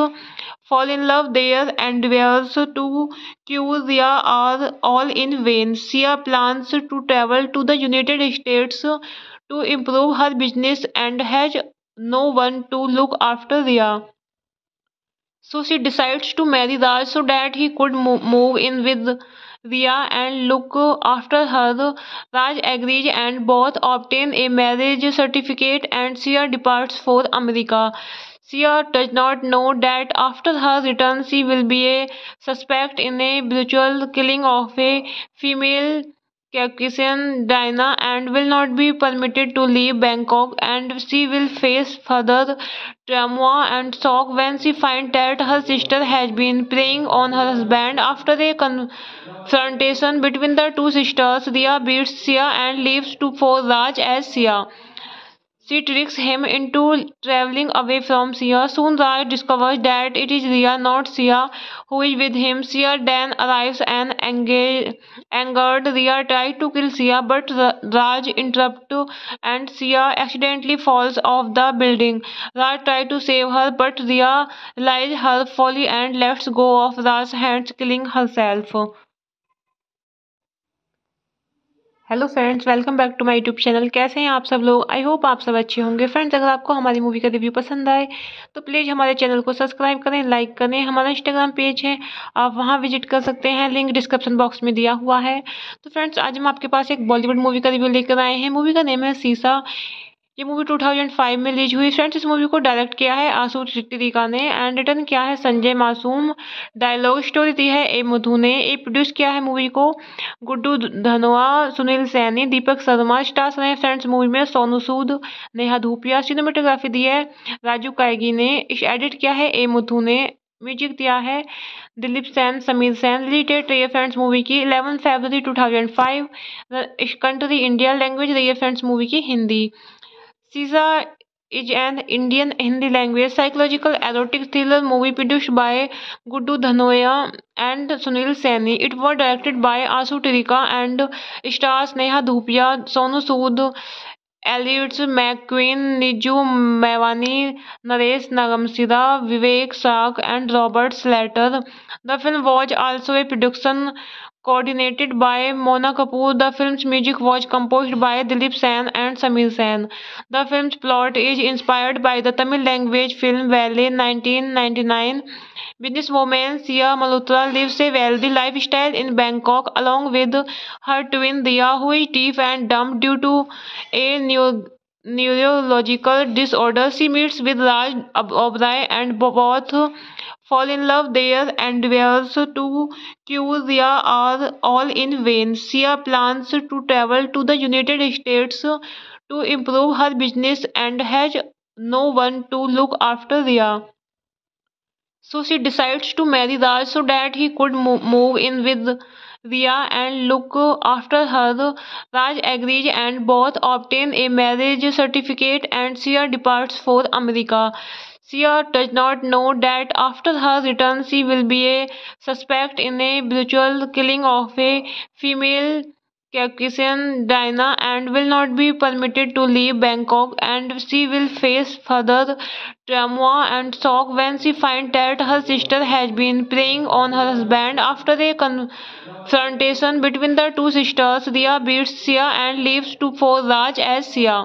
fall in love. Their endeavors to cure Sia are all in vain. Sia plans to travel to the United States to improve her business and has no one to look after Sia. So she decides to marry Raj so that he could move in with Ria and look after her. Raj agrees and both obtain a marriage certificate and Sia departs for America. Sia does not know that after her return she will be a suspect in a brutal killing of a female Caucasian Dinah and will not be permitted to leave Bangkok, and she will face further trauma and shock when she finds that her sister has been preying on her husband. After a confrontation between the two sisters, Ria beats Sia and leaves to for Raj as Sia. She tricks him into traveling away from Sia. Soon Raj discovers that it is Ria, not Sia, who is with him. Sia then arrives and angered Ria tries to kill Sia, but Raj interrupts and Sia accidentally falls off the building. Raj tries to save her, but Ria realizes her folly and lets go of Raj's hands, killing herself. Hello friends, welcome back to my YouTube channel. कैसे हैं आप सब लोग? I hope आप सब अच्छे होंगे। Friends, अगर आपको हमारी मूवी का रिव्यू पसंद आए तो प्लीज़ हमारे चैनल को सब्सक्राइब करें, लाइक करें। हमारा इंस्टाग्राम पेज है, आप वहां विजिट कर सकते हैं, लिंक डिस्क्रिप्शन बॉक्स में दिया हुआ है। तो फ्रेंड्स, आज हम आपके पास एक बॉलीवुड मूवी का रिव्यू लेकर आए हैं। मूवी का नेम है शीशा। ये मूवी 2005 में रिलीज हुई। फ्रेंड्स, इस मूवी को डायरेक्ट किया है आशुतोष त्रिखा ने एंड रिटर्न किया है संजय मासूम। डायलॉग स्टोरी दी है ए मधु ने। ए प्रोड्यूस किया है मूवी को गुड्डू धनोआ, सुनील सैनी, दीपक शर्मा। स्टार्स रहे फ्रेंड्स मूवी में सोनू सूद, नेहा धूपिया। सिनेमेटोग्राफी दी है राजू कायगी ने। एडिट किया है ए मधु ने। म्यूजिक दिया है दिलीप सेन, समीर सेन। रिलीटेड रही है फ्रेंड्स मूवी की 11 फरवरी 2005। Country India. लैंग्वेज रही है फ्रेंड्स मूवी की Hindi. Sheesha is an Indian Hindi language psychological erotic thriller movie produced by Guddu Dhanoa and Sunil Saini. It was directed by Ashutosh Trikha and stars Neha Dhupia, Sonu Sood, Elliot McQueen, Nidhi Mewani, Naresh Nagam Sida, Vivek Shah and Robert Slater. The film was also a production coordinated by Mona Kapoor. The film's music was composed by Dilip Sen and Sameer Sen. The film's plot is inspired by the Tamil language film Vaali, 1999. Businesswoman Sia Malhotra lives a wealthy lifestyle in Bangkok along with her twin Dia, who is deaf and dumb due to a neurological disorder. She meets with Raj Oberoi and both fall in love there, and efforts to cure Sia are all in vain. Sia plans to travel to the United States to improve her business and has no one to look after Sia. So she decides to marry Raj so that he could move in with Sia and look after her. Raj agrees and both obtain a marriage certificate, and Sia departs for America. Sia does not know that after her return she will be a suspect in a brutal killing of a female Caucasian Dinah and will not be permitted to leave Bangkok, and she will face further trauma and shock when she finds that her sister has been preying on her husband. After a confrontation between the two sisters, Sia beats Sia and leaves to for Raj as Sia.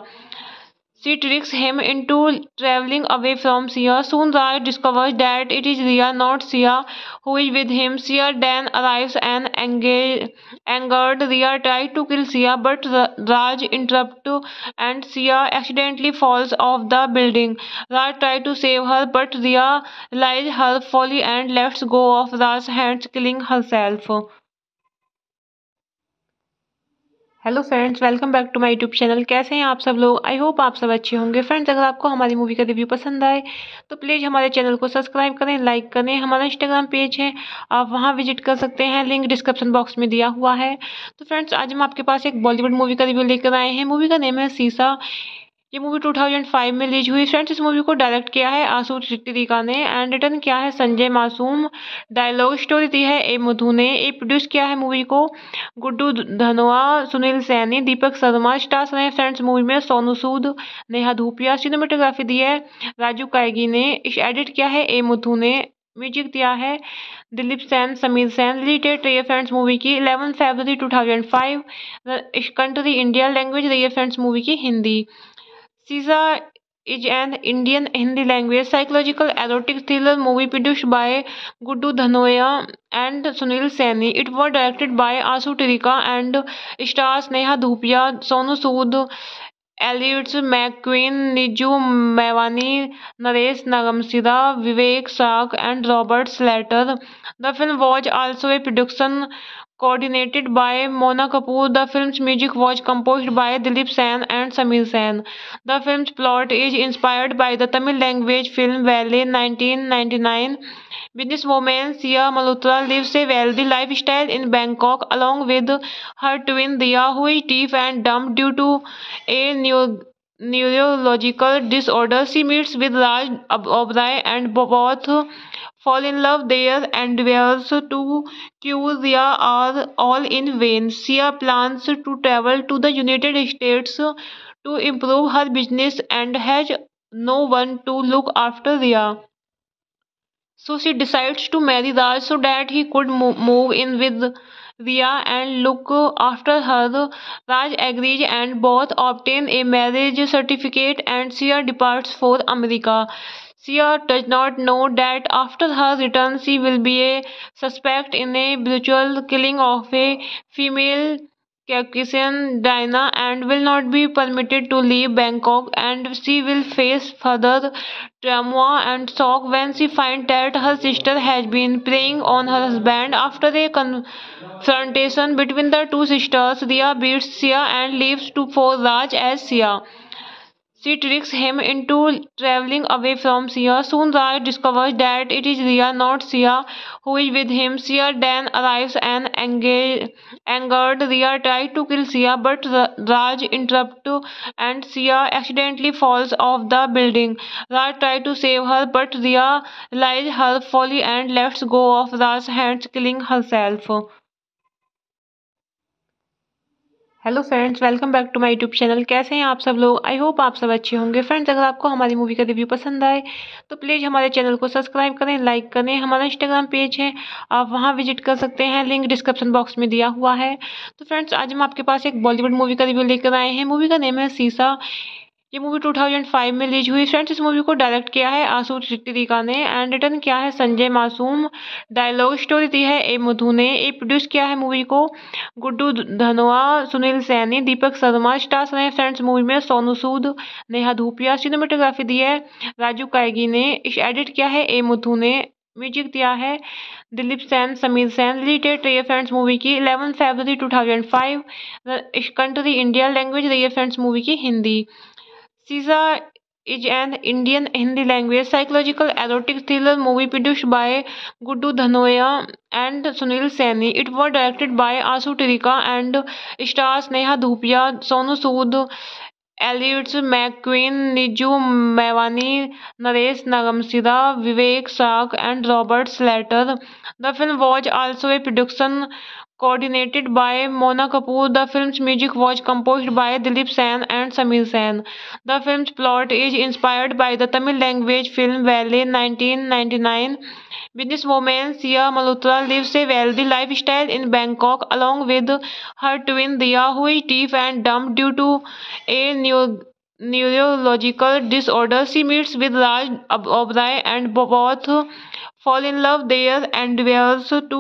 She tricks him into traveling away from Sia. Soon Raj discovers that it is Sia, not Sia, who is with him. Sia then arrives and angered Sia tries to kill Sia, but Raj interrupts and Sia accidentally falls off the building. Raj tries to save her, but Sia realizes her folly and lets go of Raj's hands, killing herself. Hello friends, welcome back to my YouTube channel. कैसे हैं आप सब लोग? I hope आप सब अच्छे होंगे. Friends, अगर आपको हमारी मूवी का रिव्यू पसंद आए तो प्लीज़ हमारे चैनल को सब्सक्राइब करें, लाइक करें. हमारा इंस्टाग्राम पेज है, आप वहां विजिट कर सकते हैं, लिंक डिस्क्रिप्शन बॉक्स में दिया हुआ है. तो फ्रेंड्स, आज हम आपके पास एक बॉलीवुड मूवी का रिव्यू लेकर आए हैं. मूवी का नेम है शीशा. ये मूवी 2005 में रिलीज हुई. फ्रेंड्स, इस मूवी को डायरेक्ट किया है आशुतोष त्रिखा ने एंड रिटर्न किया है संजय मासूम. डायलॉग स्टोरी दी है ए मधु ने. ए प्रोड्यूस किया है मूवी को गुड्डू धनोआ, सुनील सैनी, दीपक शर्मा. स्टार्स रहे फ्रेंड्स मूवी में सोनू सूद, नेहा धूपिया. सिनेमेटोग्राफी दी है राजू कायगी ने. एडिट किया है ए मधु ने. म्यूजिक दिया है दिलीप सेन, समीर सेन. रिलीटेड रही है फ्रेंड्स मूवी की 11 फरवरी 2005. कंट्री इंडिया, लैंग्वेज रही है फ्रेंड्स मूवी की Hindi. Sheesha is an Indian Hindi language psychological erotic thriller movie produced by Guddu Dhanoa and Sunil Saini. It was directed by Ashutosh Trikha and stars Neha Dhupia, Sonu Sood, Elliot MacQueen, Nidhi Mevani, Naresh Nagam Sida, Vivek Shah and Robert Slatter. The film was also a production coordinated by Mona Kapoor. The film's music was composed by Dilip Sen and Sameer Sen. The film's plot is inspired by the Tamil language film Vaali, 1999. Businesswoman Sia Malhotra lives a wealthy lifestyle in Bangkok along with her twin Dia, who is deaf and dumb due to a neurological disorder. She meets with Raj Oberoi and both fall in love there, and efforts to cure Sia are all in vain. Sia plans to travel to the United States to improve her business and has no one to look after Sia. So she decides to marry Raj so that he could move in with Sia and look after her. Raj agrees and both obtain a marriage certificate, and Sia departs for America. Sia does not know that after her return she will be a suspect in a brutal killing of a female Caucasian Dinah and will not be permitted to leave Bangkok, and she will face further trauma and shock when she finds that her sister has been preying on her husband. After a confrontation between the two sisters, Sia beats Sia and leaves to for Raj as Sia. She tricks him into traveling away from Sia. Sunil discovers that it is Ria, not Sia, who is with him. Sia then arrives and angered Ria tries to kill Sia, but Raj interrupts and Sia accidentally falls off the building. Raj tries to save her, but Ria realizes her folly and lets go of Raj's hands, killing herself. Hello friends, welcome back to my YouTube channel. कैसे हैं आप सब लोग? I hope आप सब अच्छे होंगे। Friends, अगर आपको हमारी मूवी का रिव्यू पसंद आए तो प्लीज़ हमारे चैनल को सब्सक्राइब करें, लाइक करें। हमारा इंस्टाग्राम पेज है, आप वहां विजिट कर सकते हैं, लिंक डिस्क्रिप्शन बॉक्स में दिया हुआ है। तो फ्रेंड्स, आज हम आपके पास एक बॉलीवुड मूवी का रिव्यू लेकर आए हैं। मूवी का नेम है शीशा। ये मूवी 2005 में रिलीज हुई। फ्रेंड्स, इस मूवी को डायरेक्ट किया है आशुतोष त्रिखा ने एंड रिटर्न किया है संजय मासूम। डायलॉग स्टोरी दी है ए मधु ने। ये प्रोड्यूस किया है मूवी को गुड्डू धनोआ, सुनील सैनी, दीपक शर्मा। स्टार्स रहे फ्रेंड्स मूवी में सोनू सूद, नेहा धूपिया। सिनेमेटोग्राफी दी है राजू कायगी ने। एडिट किया है ए मधु ने। म्यूजिक दिया है दिलीप सेन, समीर सेन। रिलेटेड रही है फ्रेंड्स मूवी की 11 फरवरी 2005। Country India. लैंग्वेज रही है फ्रेंड्स मूवी की Hindi. Sheesha is an Indian Hindi language psychological erotic thriller movie produced by Guddu Dhanoa and Sunil Saini. It was directed by Ashutosh Trikha and stars Neha Dhupia, Sonu Sood, Elliot MacQueen, Nidhi Mevani, Naresh Nagam Sida, Vivek Shah and Robert Slatter. The film was also a production coordinated by Mona Kapoor. The film's music was composed by Dilip Sen and Sameer Sen. The film's plot is inspired by the Tamil language film Vaali, 1999. Businesswoman Sia Malhotra lives a wealthy lifestyle in Bangkok along with her twin Sia, who is deaf and dumb due to a neurological disorder. She meets with Raj Oberoi and both fall in love. Their endeavors to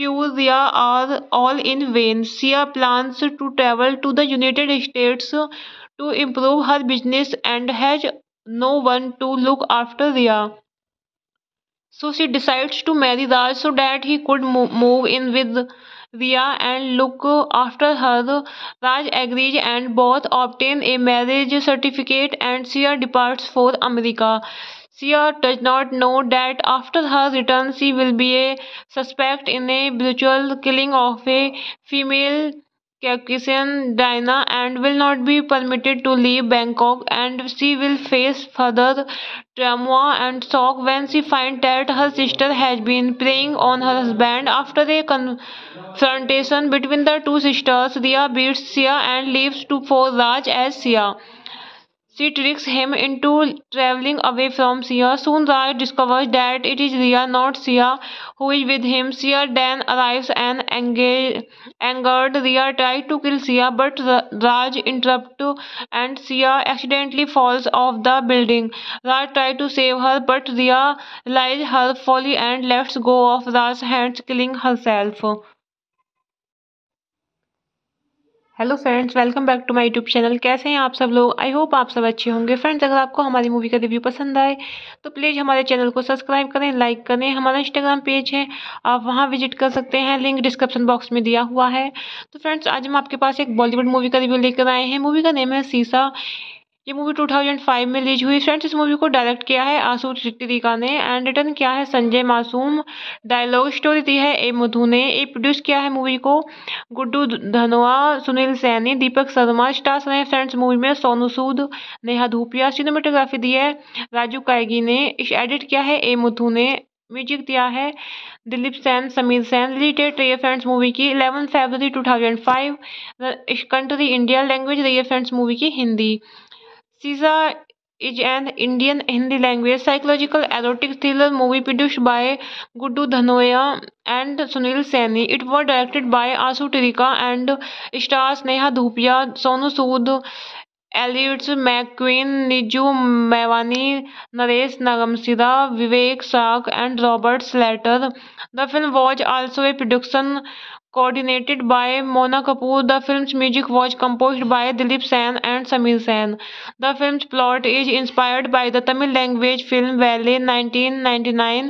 cure Sia are all in vain. Sia plans to travel to the United States to improve her business and has no one to look after Sia. So she decides to marry Raj so that he could move in with Sia and look after her. Raj agrees and both obtain a marriage certificate and Sia departs for America. Sia does not know that after her return she will be a suspect in a brutal killing of a female Caucasian Dinah and will not be permitted to leave Bangkok, and she will face further trauma and shock when she finds that her sister has been preying on her husband. After a confrontation between the two sisters, Ria beats Sia and leaves to for Raj as Sia. She tricks him into traveling away from Sia. Soon Raj discovers that it is Ria, not Sia, who is with him. Sia then arrives and angered Ria tries to kill Sia, but Raj interrupts and Sia accidentally falls off the building. Raj tries to save her, but Ria realizes her folly and lets go of Raj's hands, killing herself. Hello friends, welcome back to my YouTube channel. कैसे हैं आप सब लोग? I hope आप सब अच्छे होंगे। Friends, अगर आपको हमारी मूवी का रिव्यू पसंद आए तो प्लीज़ हमारे चैनल को सब्सक्राइब करें, लाइक करें। हमारा इंस्टाग्राम पेज है, आप वहां विजिट कर सकते हैं, लिंक डिस्क्रिप्शन बॉक्स में दिया हुआ है। तो फ्रेंड्स, आज हम आपके पास एक बॉलीवुड मूवी का रिव्यू लेकर आए हैं। मूवी का नेम है शीशा। ये मूवी 2005 में रिलीज हुई। फ्रेंड्स, इस मूवी को डायरेक्ट किया है आशुतोष त्रिखा ने एंड रिटर्न किया है संजय मासूम। डायलॉग स्टोरी दी है ए मधु ने। ये प्रोड्यूस किया है मूवी को गुड्डू धनोआ, सुनील सैनी, दीपक शर्मा। स्टार्स रहे फ्रेंड्स मूवी में सोनू सूद, नेहा धूपिया। सिनेमेटोग्राफी दी है राजू कायगी ने। एडिट किया है ए मधु ने। म्यूजिक दिया है दिलीप सेन, समीर सेन। रिलेटेड रही है फ्रेंड्स मूवी की 11 फरवरी 2005। Country India. लैंग्वेज रही है फ्रेंड्स मूवी की Hindi. Sheesha is an Indian Hindi language psychological erotic thriller movie produced by Guddu Dhanoa and Sunil Saini. It was directed by Ashutosh Trikha and stars Neha Dhupia, Sonu Sood, Elliot MacQueen, Nidhi Mevani, Naresh Nagam Sida, Vivek Shah and Robert Slatter. The film was also a production coordinated by Mona Kapoor. The film's music was composed by Dilip Sen and Sameer Sen. The film's plot is inspired by the Tamil language film Vaali, 1999.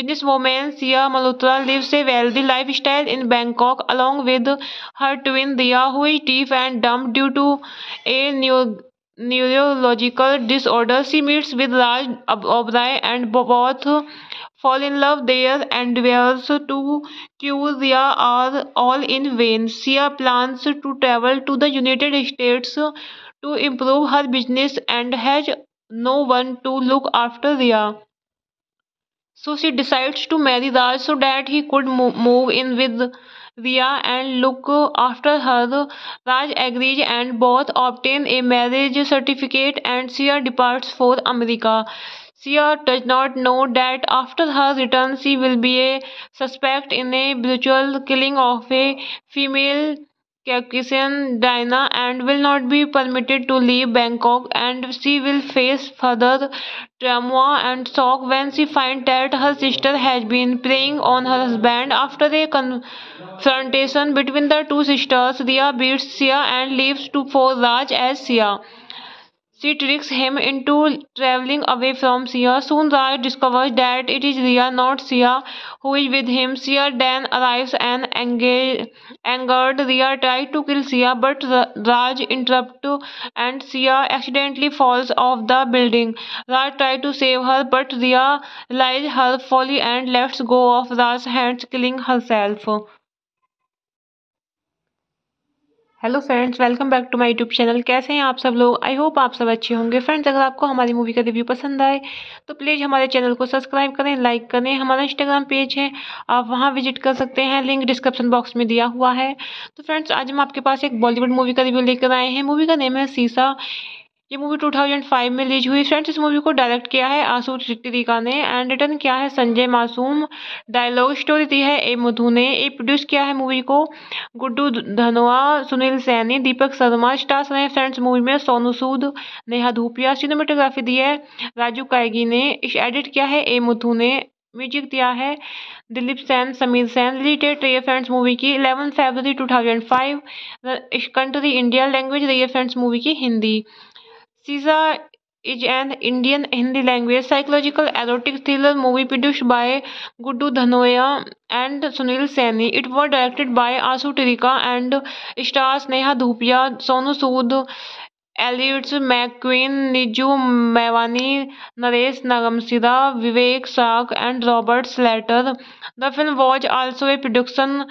Businesswoman Sia Malhotra lives a wealthy lifestyle in Bangkok along with her twin Sia, who is deaf and dumb due to a neurological disorder. She meets with Raj Oberoi and both fall in love. Their endeavors to cure Sia are all in vain. Sia plans to travel to the United States to improve her business and has no one to look after Sia. So she decides to marry Raj so that he could move in with Sia and look after her. Raj agrees and both obtain a marriage certificate and Sia departs for America. Sia does not know that after her return she will be a suspect in a brutal killing of a female Caucasian Dinah and will not be permitted to leave Bangkok, and she will face further trauma and shock when she finds that her sister has been preying on her husband. After a confrontation between the two sisters, Sia beats Sia and leaves to for Raj as Sia. She tricks him into traveling away from Sia. Soon Raj discovers that it is Sia, not Sia, who is with him. Sia then arrives and angered Sia tries to kill Sia, but Raj interrupts and Sia accidentally falls off the building. Raj tries to save her, but Sia realizes her folly and lets go of Raj's hands, killing herself. Hello friends, welcome back to my YouTube channel. कैसे हैं आप सब लोग? I hope आप सब अच्छे होंगे। Friends, अगर आपको हमारी मूवी का रिव्यू पसंद आए तो प्लीज़ हमारे चैनल को सब्सक्राइब करें, लाइक करें। हमारा इंस्टाग्राम पेज है, आप वहां विजिट कर सकते हैं, लिंक डिस्क्रिप्शन बॉक्स में दिया हुआ है। तो फ्रेंड्स, आज हम आपके पास एक बॉलीवुड मूवी का रिव्यू लेकर आए हैं। मूवी का नेम है शीशा। ये मूवी 2005 में रिलीज हुई। फ्रेंड्स, इस मूवी को डायरेक्ट किया है आशुतोष त्रिखा ने एंड रिटर्न किया है संजय मासूम। डायलॉग स्टोरी दी है ए मधु ने। ये प्रोड्यूस किया है मूवी को गुड्डू धनोआ, सुनील सैनी, दीपक शर्मा। स्टार्स रहे फ्रेंड्स मूवी में सोनू सूद, नेहा धूपिया। सिनेमेटोग्राफी दी है राजू कायगी ने। एडिट किया है ए मधु ने। म्यूजिक दिया है दिलीप सेन, समीर सेन। रिलेटेड रही है फ्रेंड्स मूवी की 11 फरवरी 2005। Country India. लैंग्वेज रही है फ्रेंड्स मूवी की Hindi. Sheesha is an Indian Hindi language psychological erotic thriller movie produced by Guddu Dhanoa and Sunil Saini. It was directed by Ashutosh Trikha and stars Neha Dhupia, Sonu Sood, Elliot MacQueen, Nidhi Mevani, Naresh Nagam Sida, Vivek Shah and Robert Slatter. The film was also a production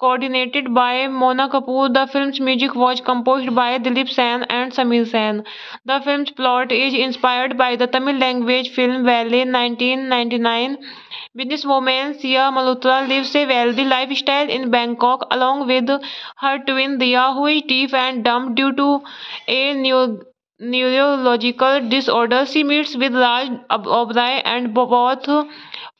coordinated by Mona Kapoor. The film's music was composed by Dilip Sen and Sameer Sen. The film's plot is inspired by the Tamil language film Vaali, 1999. Businesswoman Sia Malhotra lives a wealthy lifestyle in Bangkok along with her twin Sia, who is deaf and dumb due to a neurological disorder. She meets with Raj Oberoi and both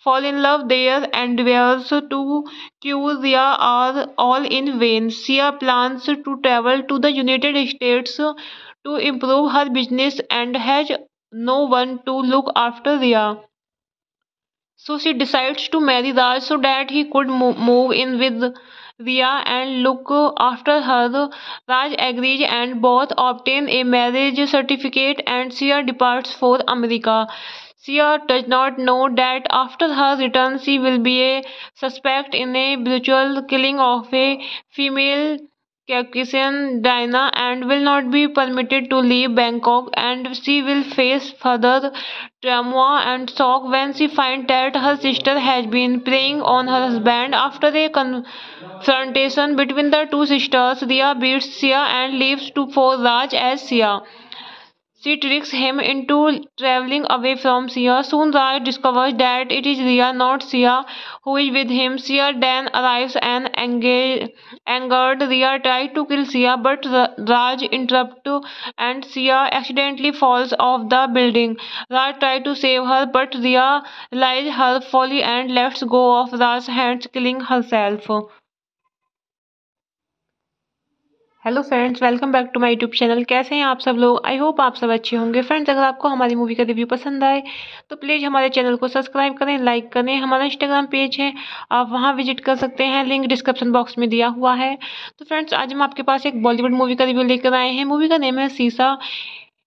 fall in love. Their endeavors to cure Sia are all in vain. Sia plans to travel to the United States to improve her business and has no one to look after Sia. So she decides to marry Raj so that he could move in with Sia and look after her. Raj agrees and both obtain a marriage certificate and Sia departs for America. Sia does not know that after her return she will be a suspect in a brutal killing of a female Caucasian Dinah and will not be permitted to leave Bangkok, and she will face further trauma and shock when she finds that her sister has been preying on her husband. After a confrontation between the two sisters, Sia beats Sia and leaves to for Raj as Sia. She tricks him into traveling away from Sia. Soon Raj discovers that it is Sia, not Sia, who is with him. Sia then arrives and angered Sia tries to kill Sia, but Raj interrupts and Sia accidentally falls off the building. Raj tries to save her, but Sia realizes her folly and lets go of Raj's hands, killing herself. Hello friends, welcome back to my YouTube channel. कैसे हैं आप सब लोग? I hope आप सब अच्छे होंगे। Friends, अगर आपको हमारी मूवी का रिव्यू पसंद आए तो प्लीज़ हमारे चैनल को सब्सक्राइब करें, लाइक करें। हमारा इंस्टाग्राम पेज है, आप वहां विजिट कर सकते हैं, लिंक डिस्क्रिप्शन बॉक्स में दिया हुआ है। तो फ्रेंड्स, आज हम आपके पास एक बॉलीवुड मूवी का रिव्यू लेकर आए हैं। मूवी का नेम है शीशा।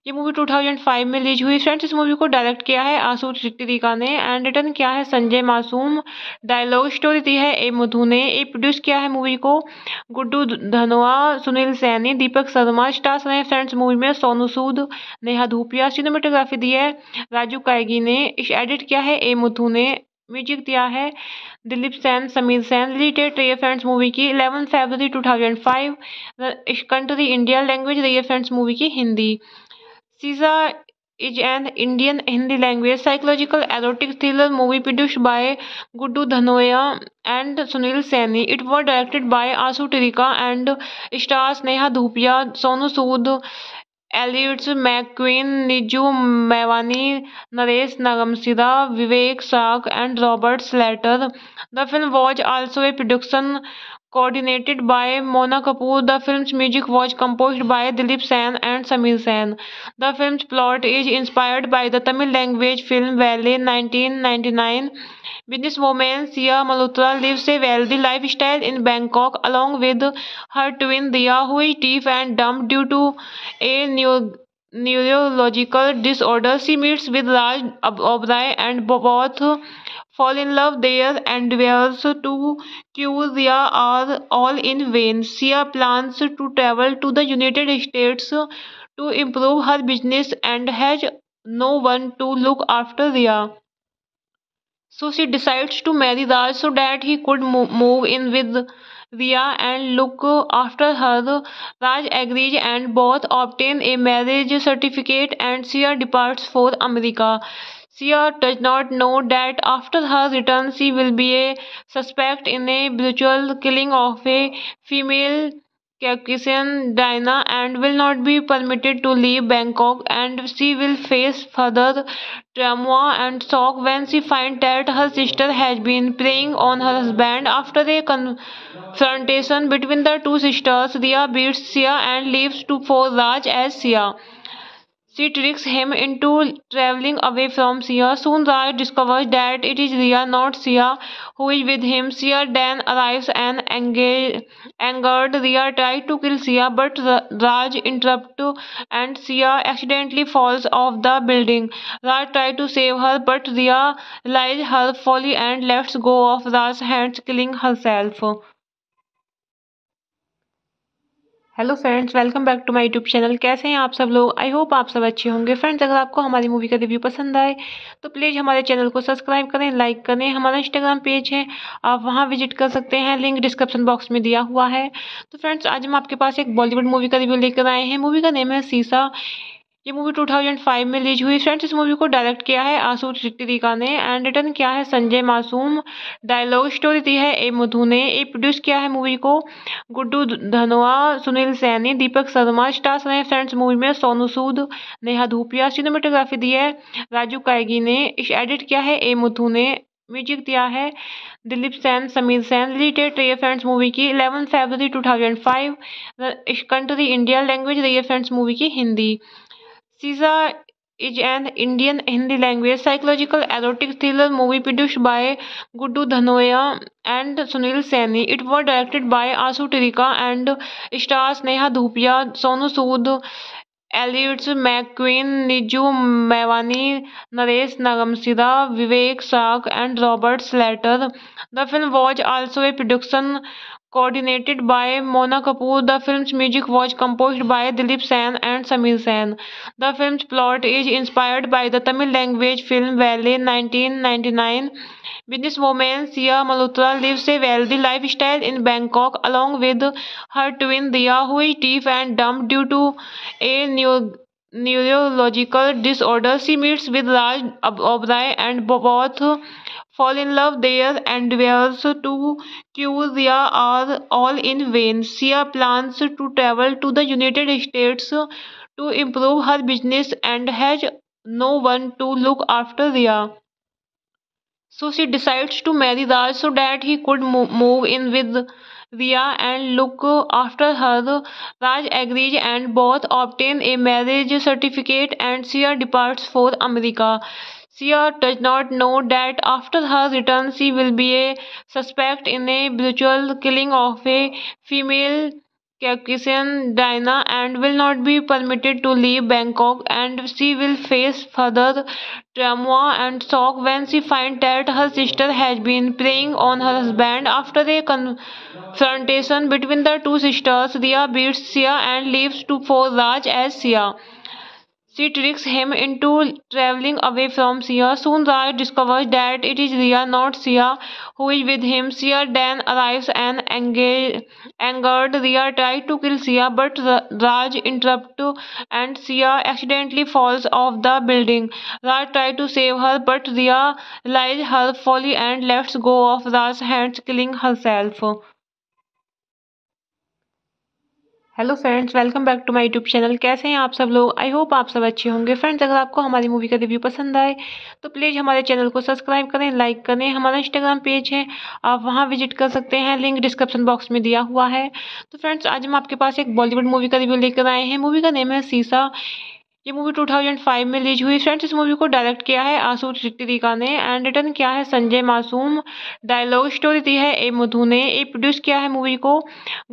ये मूवी 2005 में रिलीज हुई। फ्रेंड्स, इस मूवी को डायरेक्ट किया है आशुतोष त्रिखा ने एंड रिटर्न किया है संजय मासूम, डायलॉग स्टोरी दी है ए मधु ने। ये प्रोड्यूस किया है मूवी को गुड्डू धनोआ, सुनील सैनी, दीपक शर्मा। स्टार्स रहे फ्रेंड्स मूवी में सोनू सूद, नेहा धूपिया। सिनेमेटोग्राफी दी है राजू कायगी ने। एडिट किया है ए मधु ने। म्यूजिक दिया है दिलीप सेन, समीर सेन। रिलेटेड रही है फ्रेंड्स मूवी की 11 फरवरी 2005। कंट्री इंडिया, लैंग्वेज रही है फ्रेंड्स मूवी की हिंदी। सीसा is an Indian Hindi language psychological erotic thriller movie produced by Guddu Dhanoa and Sunil Saini. It was directed by Ashutosh Trikha and stars Neha Dhupia, Sonu Sood, Elliot McQueen, Nidhi Mewani, Naresh Nagam Sida, Vivek Shah and Robert Slater. The film was also a production coordinated by Mona Kapoor. The film's music was composed by Dilip Sen and Sameer Sen. The film's plot is inspired by the Tamil language film Vaali, 1999. Businesswoman Sia Malhotra lives a wealthy lifestyle in Bangkok along with her twin Dia, who is deaf and dumb due to a neurological disorder. She meets with Raj Oberoi and both fall in love there, and efforts to cure Sia are all in vain. Sia plans to travel to the United States to improve her business and has no one to look after Sia. So she decides to marry Raj so that he could move in with Sia and look after her. Raj agrees and both obtain a marriage certificate, and Sia departs for America. Sia does not know that after her return she will be a suspect in a brutal killing of a female Caucasian, Diana, and will not be permitted to leave Bangkok, and she will face further trauma and shock when she finds that her sister has been preying on her husband. After a confrontation between the two sisters, Sia beats Sia and leaves to for Raj as Sia. She tricks him into traveling away from Sia. Soon Raj discovers that it is Sia, not Sia, who is with him. Sia then arrives and angered Sia tries to kill Sia, but Raj interrupts and Sia accidentally falls off the building. Raj tries to save her, but Sia realizes her folly and lets go of Raj's hands, killing herself. Hello friends, welcome back to my YouTube channel. कैसे हैं आप सब लोग? I hope आप सब अच्छे होंगे। Friends, अगर आपको हमारी मूवी का रिव्यू पसंद आए तो प्लीज़ हमारे चैनल को सब्सक्राइब करें, लाइक करें। हमारा इंस्टाग्राम पेज है, आप वहां विजिट कर सकते हैं, लिंक डिस्क्रिप्शन बॉक्स में दिया हुआ है। तो फ्रेंड्स, आज हम आपके पास एक बॉलीवुड मूवी का रिव्यू लेकर आए हैं। मूवी का नेम है शीशा। ये मूवी 2005 में रिलीज हुई। फ्रेंड्स, इस मूवी को डायरेक्ट किया है आशुतोष त्रिखा ने एंड रिटर्न किया है संजय मासूम, डायलॉग स्टोरी दी है ए मधु ने। ये प्रोड्यूस किया है मूवी को गुड्डू धनोआ, सुनील सैनी, दीपक शर्मा। स्टार्स रहे फ्रेंड्स मूवी में सोनू सूद, नेहा धूपिया। सिनेमेटोग्राफी दी है राजू कायगी ने। एडिट किया है ए मधु ने। म्यूजिक दिया है दिलीप सेन, समीर सेन। रिलेटेड रही है फ्रेंड्स मूवी की 11 फरवरी 2005। कंट्री इंडिया, लैंग्वेज रही है फ्रेंड्स मूवी की Hindi. Sheesha is an Indian Hindi language psychological erotic thriller movie produced by Guddu Dhanoa and Sunil Saini. It was directed by Ashutosh Trikha and stars Neha Dhupia, Sonu Sood, Elliot MacQueen, Nidhi Mevani, Naresh Nagam Sida, Vivek Shah and Robert Slatter. The film was also a production coordinated by Mona Kapoor. The film's music was composed by Dilip Sen and Sameer Sen. The film's plot is inspired by the Tamil language film Vaali, 1999. Businesswoman Sia Malhotra lives a wealthy lifestyle in Bangkok along with her twin Dia, who is deaf and dumb due to a neurological disorder. She meets with Raj Oberoi and both fall in love there, and efforts to cure Sia are all in vain. Sia plans to travel to the United States to improve her business and has no one to look after Sia. So she decides to marry Raj so that he could move in with Sia and look after her. Raj agrees and both obtain a marriage certificate, and Sia departs for America. Sia does not know that after her return she will be a suspect in a brutal killing of a female Caucasian Diana and will not be permitted to leave Bangkok, and she will face further trauma and shock when she finds that her sister has been preying on her husband. After a confrontation between the two sisters, Ria beats Sia and leaves to for Raj as Sia. She tricks him into traveling away from Sia. Soon Raj discovers that it is Ria, not Sia, who is with him. Sia then arrives and angered Ria tries to kill Sia, but Raj interrupts and Sia accidentally falls off the building. Raj tries to save her, but Ria realizes her folly and lets go of Raj's hands, killing herself. Hello friends, welcome back to my YouTube channel. कैसे हैं आप सब लोग? I hope आप सब अच्छे होंगे। Friends, अगर आपको हमारी मूवी का रिव्यू पसंद आए तो प्लीज़ हमारे चैनल को सब्सक्राइब करें, लाइक करें। हमारा इंस्टाग्राम पेज है, आप वहां विजिट कर सकते हैं, लिंक डिस्क्रिप्शन बॉक्स में दिया हुआ है। तो फ्रेंड्स, आज हम आपके पास एक बॉलीवुड मूवी का रिव्यू लेकर आए हैं। मूवी का नेम है शीशा। ये मूवी 2005 में रिलीज हुई। फ्रेंड्स, इस मूवी को डायरेक्ट किया है आशुतोष त्रिखा ने एंड रिटर्न किया है संजय मासूम। डायलॉग स्टोरी दी है ए मधु ने। ये प्रोड्यूस किया है मूवी को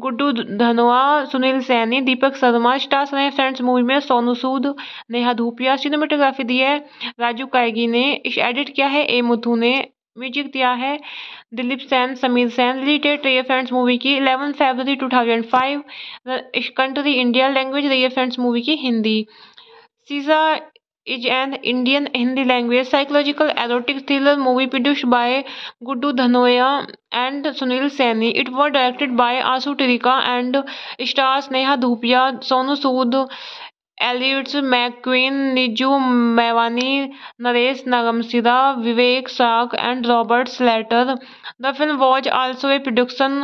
गुड्डू धनोआ, सुनील सैनी, दीपक शर्मा। स्टार्स रहे फ्रेंड्स मूवी में सोनू सूद, नेहा धूपिया। सिनेमेटोग्राफी दी है राजू कायगी ने। एडिट किया है ए मधु ने। म्यूजिक दिया है दिलीप सेन, समीर सेन। रिलेटेड रही है फ्रेंड्स मूवी की 11 फरवरी 2005। Country India. लैंग्वेज रही है फ्रेंड्स मूवी की Hindi. Sheesha is an Indian Hindi language psychological erotic thriller movie produced by Guddu Dhanoa and Sunil Saini. It was directed by Ashutosh Trikha and stars Neha Dhupia, Sonu Sood, Elliot MacQueen, Nidhi Mevani, Naresh Nagam Sida, Vivek Shah and Robert Slatter. The film was also a production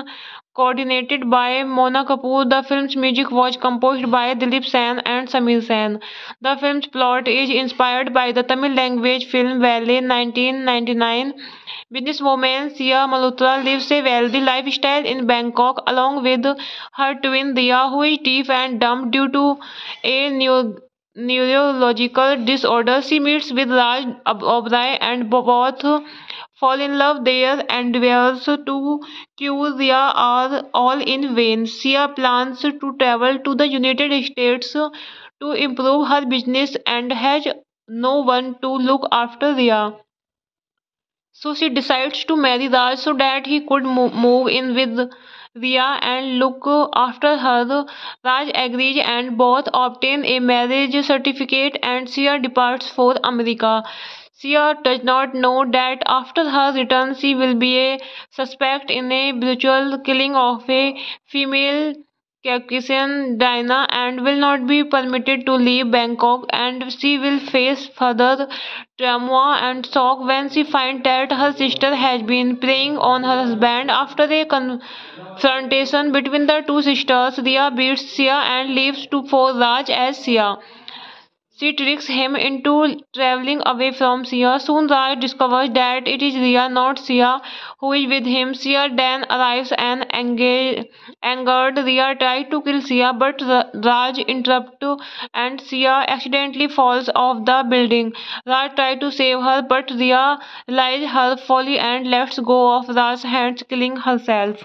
coordinated by Mona Kapoor. The film's music was composed by Dilip Sen and Sameer Sen. The film's plot is inspired by the Tamil language film Vaali, 1999. Businesswoman Sia Malhotra lives a wealthy lifestyle in Bangkok along with her twin Ria, who is deaf and dumb due to a neurological disorder. She meets with Raj Oberoi and both fall in love. Their endeavors to cure Sia are all in vain. Sia plans to travel to the United States to improve her business and has no one to look after Sia. So she decides to marry Raj so that he could move in with Ria and look after her. Raj agrees and both obtain a marriage certificate and Sia departs for America. Sia does not know that after her return she will be a suspect in a brutal killing of a female Caucasian Diana and will not be permitted to leave Bangkok, and she will face further trauma and shock when she finds that her sister has been preying on her husband. After a confrontation between the two sisters, Ria beats Sia and leaves to for Raj as Sia. She tricks him into traveling away from Sia. Soon Raj discovers that it is Ria, not Sia, who is with him. Sia then arrives and angered Ria tries to kill Sia, but Raj interrupts and Sia accidentally falls off the building. Raj tries to save her, but Ria realizes her folly and lets go of Raj's hands, killing herself.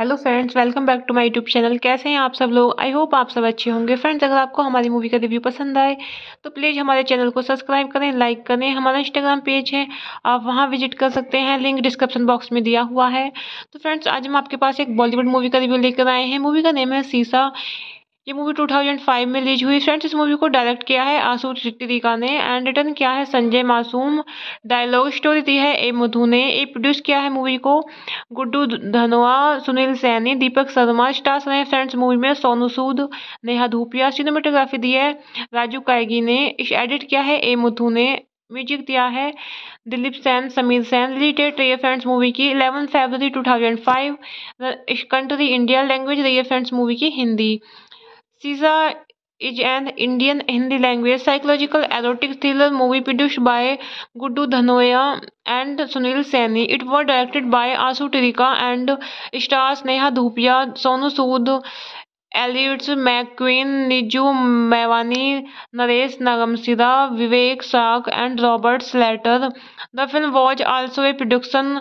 Hello friends, welcome back to my YouTube channel. कैसे हैं आप सब लोग? I hope आप सब अच्छे होंगे। Friends, अगर आपको हमारी मूवी का रिव्यू पसंद आए तो प्लीज़ हमारे चैनल को सब्सक्राइब करें, लाइक करें। हमारा इंस्टाग्राम पेज है, आप वहां विजिट कर सकते हैं, लिंक डिस्क्रिप्शन बॉक्स में दिया हुआ है। तो फ्रेंड्स, आज हम आपके पास एक बॉलीवुड मूवी का रिव्यू लेकर आए हैं। मूवी का नेम है शीशा। ये मूवी 2005 में रिलीज हुई। फ्रेंड्स, इस मूवी को डायरेक्ट किया है आशुतोष त्रिखा ने एंड रिटर्न किया है संजय मासूम। डायलॉग स्टोरी दी है ए मधु ने। ये प्रोड्यूस किया है मूवी को गुड्डू धनोआ, सुनील सैनी, दीपक शर्मा। स्टार्स रहे फ्रेंड्स मूवी में सोनू सूद, नेहा धूपिया। सिनेमेटोग्राफी दी है राजू कायगी ने। एडिट किया है ए मधु ने। म्यूजिक दिया है दिलीप सेन, समीर सेन। रिलेटेड रही है फ्रेंड्स मूवी की 11 फरवरी 2005। Country India. लैंग्वेज रही है फ्रेंड्स मूवी की Hindi. Sheesha is an Indian Hindi language psychological erotic thriller movie produced by Guddu Dhanoa and Sunil Saini. It was directed by Ashutosh Trikha and stars Neha Dhupia, Sonu Sood, Elliot MacQueen, Nidhi Mevani, Naresh Nagam Sida, Vivek Shah and Robert Slatter. The film was also a production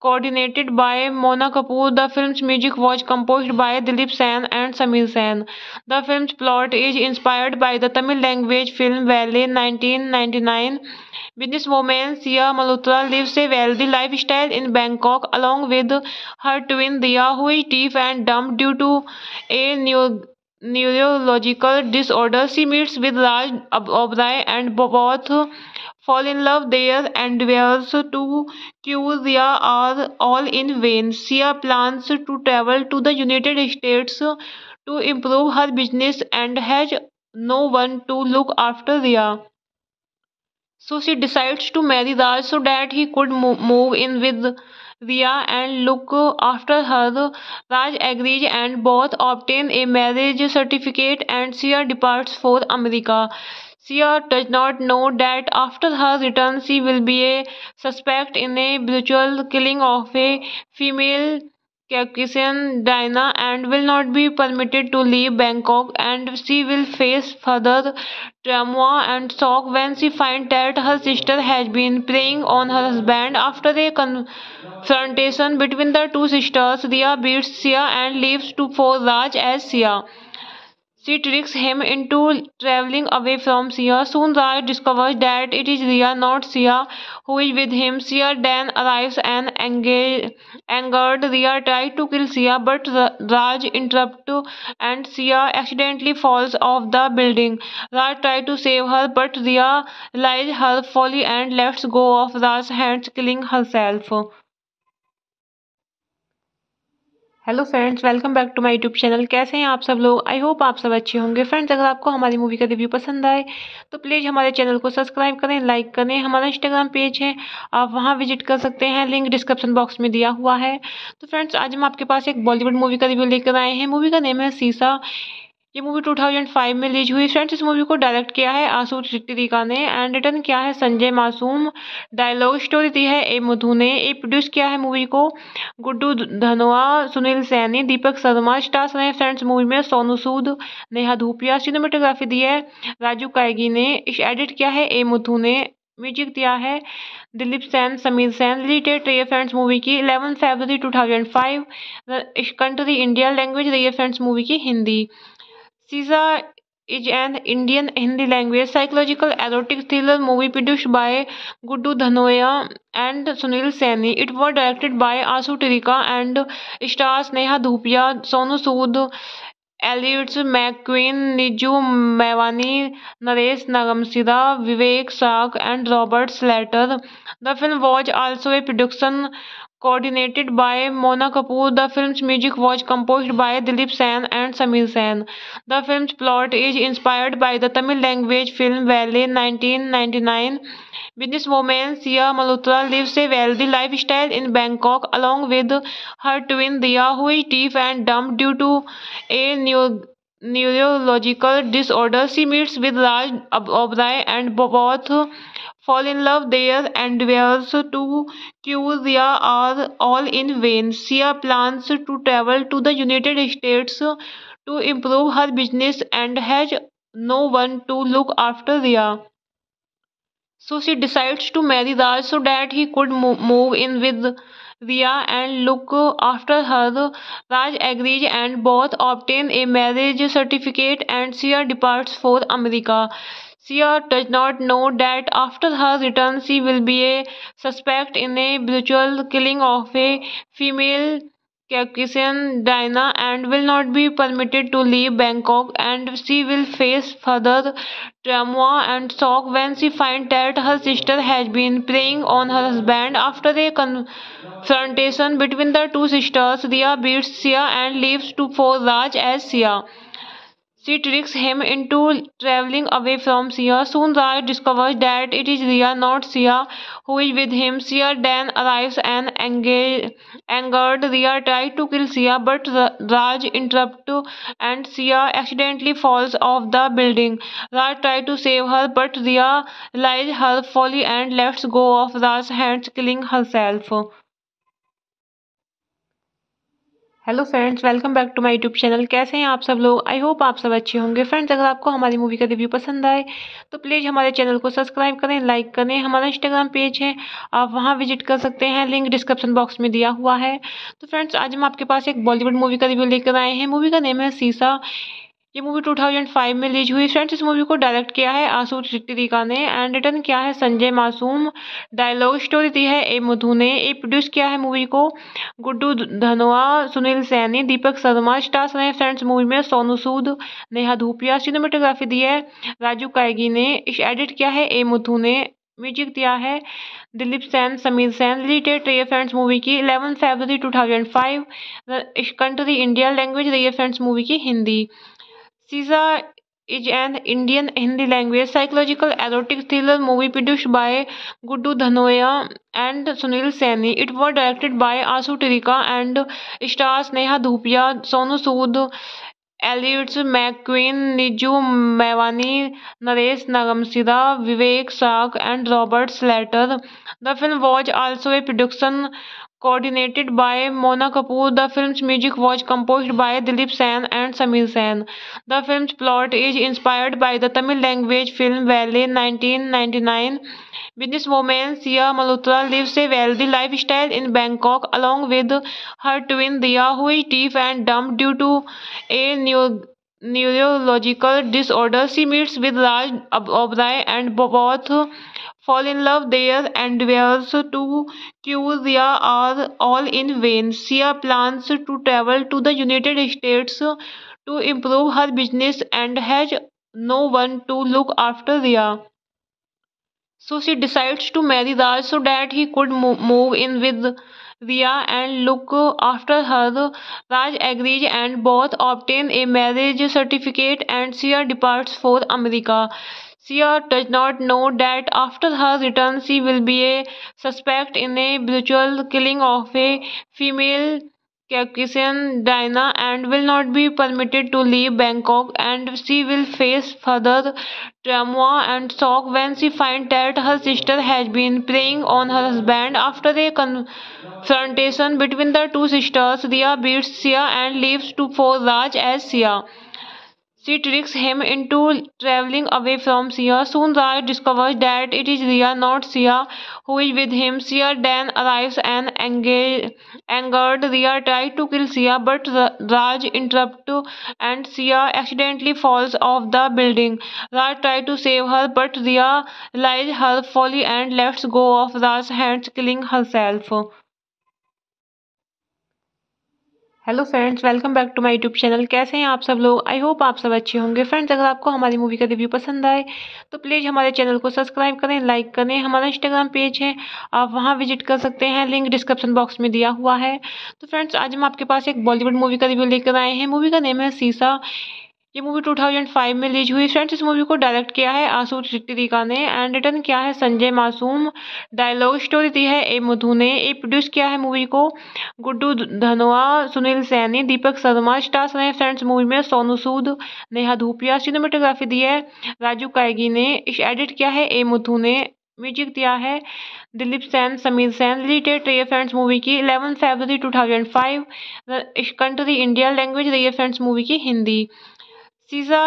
coordinated by Mona Kapoor. The film's music was composed by Dilip Sen and Sameer Sen. The film's plot is inspired by the Tamil language film Vaali, 1999. Businesswoman Sia Malhotra lives a wealthy lifestyle in Bangkok along with her twin Dia, who is deaf and dumb due to a neurological disorder. She meets with Raj Oberoi and both fall in love there, and ways to cure Sia are all in vain. Sia plans to travel to the United States to improve her business and has no one to look after Sia. So she decides to marry Raj so that he could move in with Sia and look after her. Raj agrees and both obtain a marriage certificate, and Sia departs for America. Sia does not know that after her return she will be a suspect in a brutal killing of a female Caucasian Dinah and will not be permitted to leave Bangkok, and she will face further trauma and shock when she finds that her sister has been preying on her husband. After a confrontation between the two sisters, Sia beats Sia and leaves to for Raj as Sia. She tricks him into traveling away from Sia. Soon Raj discovers that it is Sia, not Sia, who is with him. Sia then arrives and angered Sia tries to kill Sia, but Raj interrupts and Sia accidentally falls off the building. Raj tries to save her, but Sia realizes her folly and lets go of Raj's hands, killing herself. Hello friends, welcome back to my YouTube channel. कैसे हैं आप सब लोग? I hope आप सब अच्छे होंगे। Friends, अगर आपको हमारी मूवी का रिव्यू पसंद आए तो प्लीज़ हमारे चैनल को सब्सक्राइब करें, लाइक करें। हमारा इंस्टाग्राम पेज है, आप वहां विजिट कर सकते हैं, लिंक डिस्क्रिप्शन बॉक्स में दिया हुआ है। तो फ्रेंड्स, आज हम आपके पास एक बॉलीवुड मूवी का रिव्यू लेकर आए हैं। मूवी का नेम है शीशा। ये मूवी 2005 में रिलीज हुई। फ्रेंड्स, इस मूवी को डायरेक्ट किया है आशुतोष त्रिखा ने एंड रिटर्न किया है संजय मासूम। डायलॉग स्टोरी दी है ए मधु ने। ये प्रोड्यूस किया है मूवी को गुड्डू धनोआ, सुनील सैनी, दीपक शर्मा। स्टार्स रहे फ्रेंड्स मूवी में सोनू सूद, नेहा धूपिया। सिनेमेटोग्राफी दी है राजू कायगी ने। एडिट किया है ए मधु ने। म्यूजिक दिया है दिलीप सेन, समीर सेन। रिलीटेड रही है फ्रेंड्स मूवी की 11 फरवरी 2005। Country India. लैंग्वेज रही है फ्रेंड्स मूवी की Hindi. Sheesha is an Indian Hindi language psychological erotic thriller movie produced by Guddu Dhanoa and Sunil Saini. It was directed by Ashutosh Trikha and stars Neha Dhupia, Sonu Sood, Elliot MacQueen, Nidhi Mevani, Naresh Nagam Sida, Vivek Shah and Robert Slatter. The film was also a production coordinated by Mona Kapoor. The film's music was composed by Dilip Sen and Sameer Sen. The film's plot is inspired by the Tamil language film Vaali, 1999. Businesswoman Sia Malhotra lives a wealthy lifestyle in Bangkok along with her twin Dia, who is deaf and dumb due to a neurological disorder. She meets with Raj Oberoi and both fall in love there, and ways to cure Sia are all in vain. Sia plans to travel to the United States to improve her business and has no one to look after Sia. So she decides to marry Raj so that he could move in with Sia and look after her. Raj agrees and both obtain a marriage certificate, and Sia departs for America. Sia does not know that after her return she will be a suspect in a brutal killing of a female Caucasian Dinah and will not be permitted to leave Bangkok, and she will face further trauma and shock when she finds that her sister has been preying on her husband. After a confrontation between the two sisters, Sia beats Sia and leaves to for Raj as Sia. She tricks him into traveling away from Sia. Soon Raj discovers that it is Sia, not Sia, who is with him. Sia then arrives and angered Sia tries to kill Sia, but Raj interrupts and Sia accidentally falls off the building. Raj tries to save her, but Sia realizes her folly and lets go of Raj's hands, killing herself. Hello friends, welcome back to my YouTube channel. कैसे हैं आप सब लोग? I hope आप सब अच्छे होंगे। Friends, अगर आपको हमारी मूवी का रिव्यू पसंद आए तो प्लीज़ हमारे चैनल को सब्सक्राइब करें, लाइक करें। हमारा इंस्टाग्राम पेज है, आप वहां विजिट कर सकते हैं, लिंक डिस्क्रिप्शन बॉक्स में दिया हुआ है। तो फ्रेंड्स, आज हम आपके पास एक बॉलीवुड मूवी का रिव्यू लेकर आए हैं। मूवी का नेम है शीशा। ये मूवी 2005 में रिलीज हुई। फ्रेंड्स, इस मूवी को डायरेक्ट किया है आशुतोष त्रिखा ने एंड रिटर्न किया है संजय मासूम। डायलॉग स्टोरी दी है ए मधु ने। ये प्रोड्यूस किया है मूवी को गुड्डू धनोआ, सुनील सैनी, दीपक शर्मा। स्टार्स रहे फ्रेंड्स मूवी में सोनू सूद, नेहा धूपिया। सिनेमेटोग्राफी दी है राजू कायगी ने। एडिट किया है ए मधु ने। म्यूजिक दिया है दिलीप सेन, समीर सेन। रिलेटेड रही है फ्रेंड्स मूवी की 11 फरवरी 2005। Country India. लैंग्वेज रही है फ्रेंड्स मूवी की Hindi. Sheesha is an Indian Hindi language psychological erotic thriller movie produced by Guddu Dhanoa and Sunil Saini. It was directed by Ashutosh Trikha and stars Neha Dhupia, Sonu Sood, Elliot McQueen, Nidhi Mewani, Naresh Nagam Sida, Vivek Shah and Robert Slater. The film was also a production coordinated by Mona Kapoor. The film's music was composed by Dilip Sen and Sameer Sen. The film's plot is inspired by the Tamil language film Vaali, 1999. Businesswoman Sia Malhotra lives a wealthy lifestyle in Bangkok along with her twin Dia, who is deaf and dumb due to a neurological disorder. She meets with Raj Oberoi and both fall in love there, and efforts to cure Sia are all in vain. Sia plans to travel to the United States to improve her business and has no one to look after Sia. So she decides to marry Raj so that he could move in with Sia and look after her. Raj agrees and both obtain a marriage certificate, and Sia departs for America. Sia does not know that after her return she will be a suspect in a brutal killing of a female Caucasian, Diana, and will not be permitted to leave Bangkok, and she will face further trauma and shock when she finds that her sister has been preying on her husband. After a confrontation between the two sisters, Sia beats Sia and leaves to for Raj as Sia. She tricks him into traveling away from Sia. Soon Raj discovers that it is Sia, not Sia, who is with him. Sia then arrives and angered Sia tries to kill Sia, but Raj interrupts and Sia accidentally falls off the building. Raj tries to save her, but Sia realizes her folly and lets go of Raj's hands, killing herself. Hello friends, welcome back to my YouTube channel. कैसे हैं आप सब लोग? I hope आप सब अच्छे होंगे। Friends, अगर आपको हमारी मूवी का रिव्यू पसंद आए तो प्लीज़ हमारे चैनल को सब्सक्राइब करें, लाइक करें। हमारा इंस्टाग्राम पेज है, आप वहां विजिट कर सकते हैं, लिंक डिस्क्रिप्शन बॉक्स में दिया हुआ है। तो फ्रेंड्स, आज हम आपके पास एक बॉलीवुड मूवी का रिव्यू लेकर आए हैं। मूवी का नेम है शीशा। ये मूवी 2005 में रिलीज हुई। फ्रेंड्स, इस मूवी को डायरेक्ट किया है आशुतोष त्रिखा ने एंड रिटर्न किया है संजय मासूम। डायलॉग स्टोरी दी है ए मधु ने। ये प्रोड्यूस किया है मूवी को गुड्डू धनोआ, सुनील सैनी, दीपक शर्मा। स्टार्स रहे फ्रेंड्स मूवी में सोनू सूद, नेहा धूपिया। सिनेमेटोग्राफी दी है राजू कायगी ने। एडिट किया है ए मधु ने। म्यूजिक दिया है दिलीप सेन, समीर सेन। रिलेटेड रही है फ्रेंड्स मूवी की 11 फरवरी 2005। Country India. लैंग्वेज रही है फ्रेंड्स मूवी की Hindi. Sheesha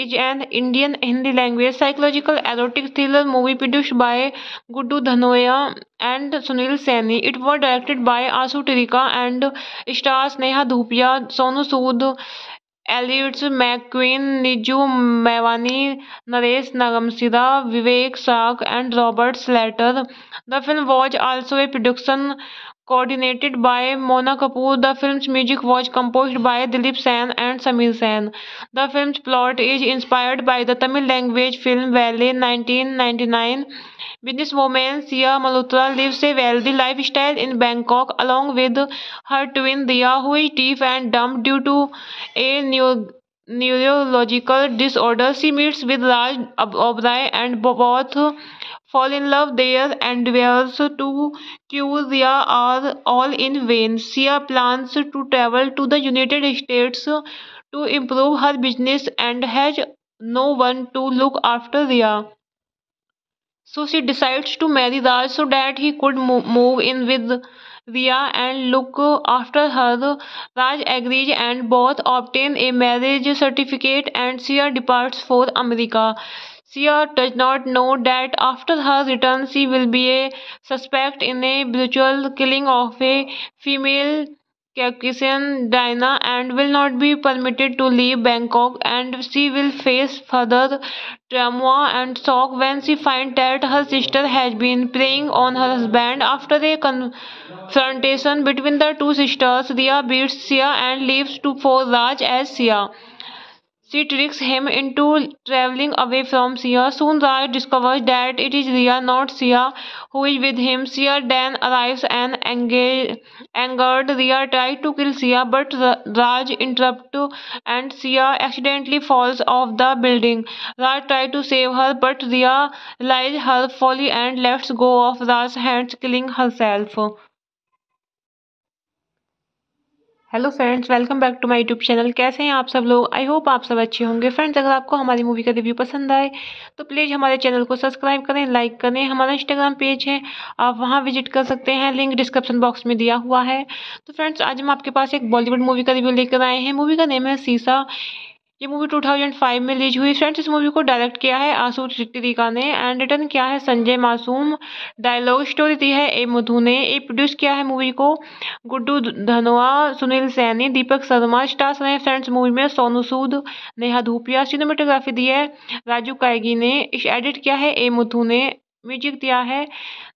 is an Indian Hindi language psychological erotic thriller movie produced by Guddu Dhanoa and Sunil Saini. It was directed by Ashutosh Trikha and stars Neha Dhupia, Sonu Sood, Elliot MacQueen, Nidhi Mevani, Naresh Nagam Sida, Vivek Shah and Robert Slatter. The film was also a production coordinated by Mona Kapoor. The film's music was composed by Dilip Sen and Sameer Sen. The film's plot is inspired by the Tamil language film Vaali, 1999. Businesswoman Sia Malhotra lives a wealthy lifestyle in Bangkok along with her twin Dia, who is deaf and dumb due to a neurological disorder. She meets with Raj Oberoi and both fall in love there, and efforts to cure Sia are all in vain. Sia plans to travel to the United States to improve her business and has no one to look after Sia. So she decides to marry Raj so that he could move in with Via and look after her. Raj agrees and both obtain a marriage certificate and Sia departs for America. Sia does not know that after her return she will be a suspect in a brutal killing of a female Caucasian Diana and will not be permitted to leave Bangkok, and she will face further trauma and shock when she finds that her sister has been preying on her husband. After a confrontation between the two sisters, Ria beats Sia and leaves to for Raj as Sia. She tricks him into traveling away from Sia. Soon Raj discovers that it is Ria, not Sia, who is with him. Sia then arrives and angered Ria tries to kill Sia, but Raj interrupts and Sia accidentally falls off the building. Raj tries to save her, but Ria realizes her folly and lets go of Raj's hands, killing herself. Hello friends, welcome back to my YouTube channel. कैसे हैं आप सब लोग? I hope आप सब अच्छे होंगे। Friends, अगर आपको हमारी मूवी का रिव्यू पसंद आए तो प्लीज़ हमारे चैनल को सब्सक्राइब करें, लाइक करें। हमारा इंस्टाग्राम पेज है, आप वहां विजिट कर सकते हैं, लिंक डिस्क्रिप्शन बॉक्स में दिया हुआ है। तो फ्रेंड्स, आज हम आपके पास एक बॉलीवुड मूवी का रिव्यू लेकर आए हैं। मूवी का नेम है शीशा। ये मूवी 2005 में रिलीज हुई। फ्रेंड्स, इस मूवी को डायरेक्ट किया है आशुतोष त्रिखा ने एंड रिटर्न किया है संजय मासूम। डायलॉग स्टोरी दी है ए मधु ने। ये प्रोड्यूस किया है मूवी को गुड्डू धनोआ, सुनील सैनी, दीपक शर्मा। स्टार्स रहे फ्रेंड्स मूवी में सोनू सूद, नेहा धूपिया। सिनेमेटोग्राफी दी है राजू कायगी ने। एडिट किया है ए मधु ने। म्यूजिक दिया है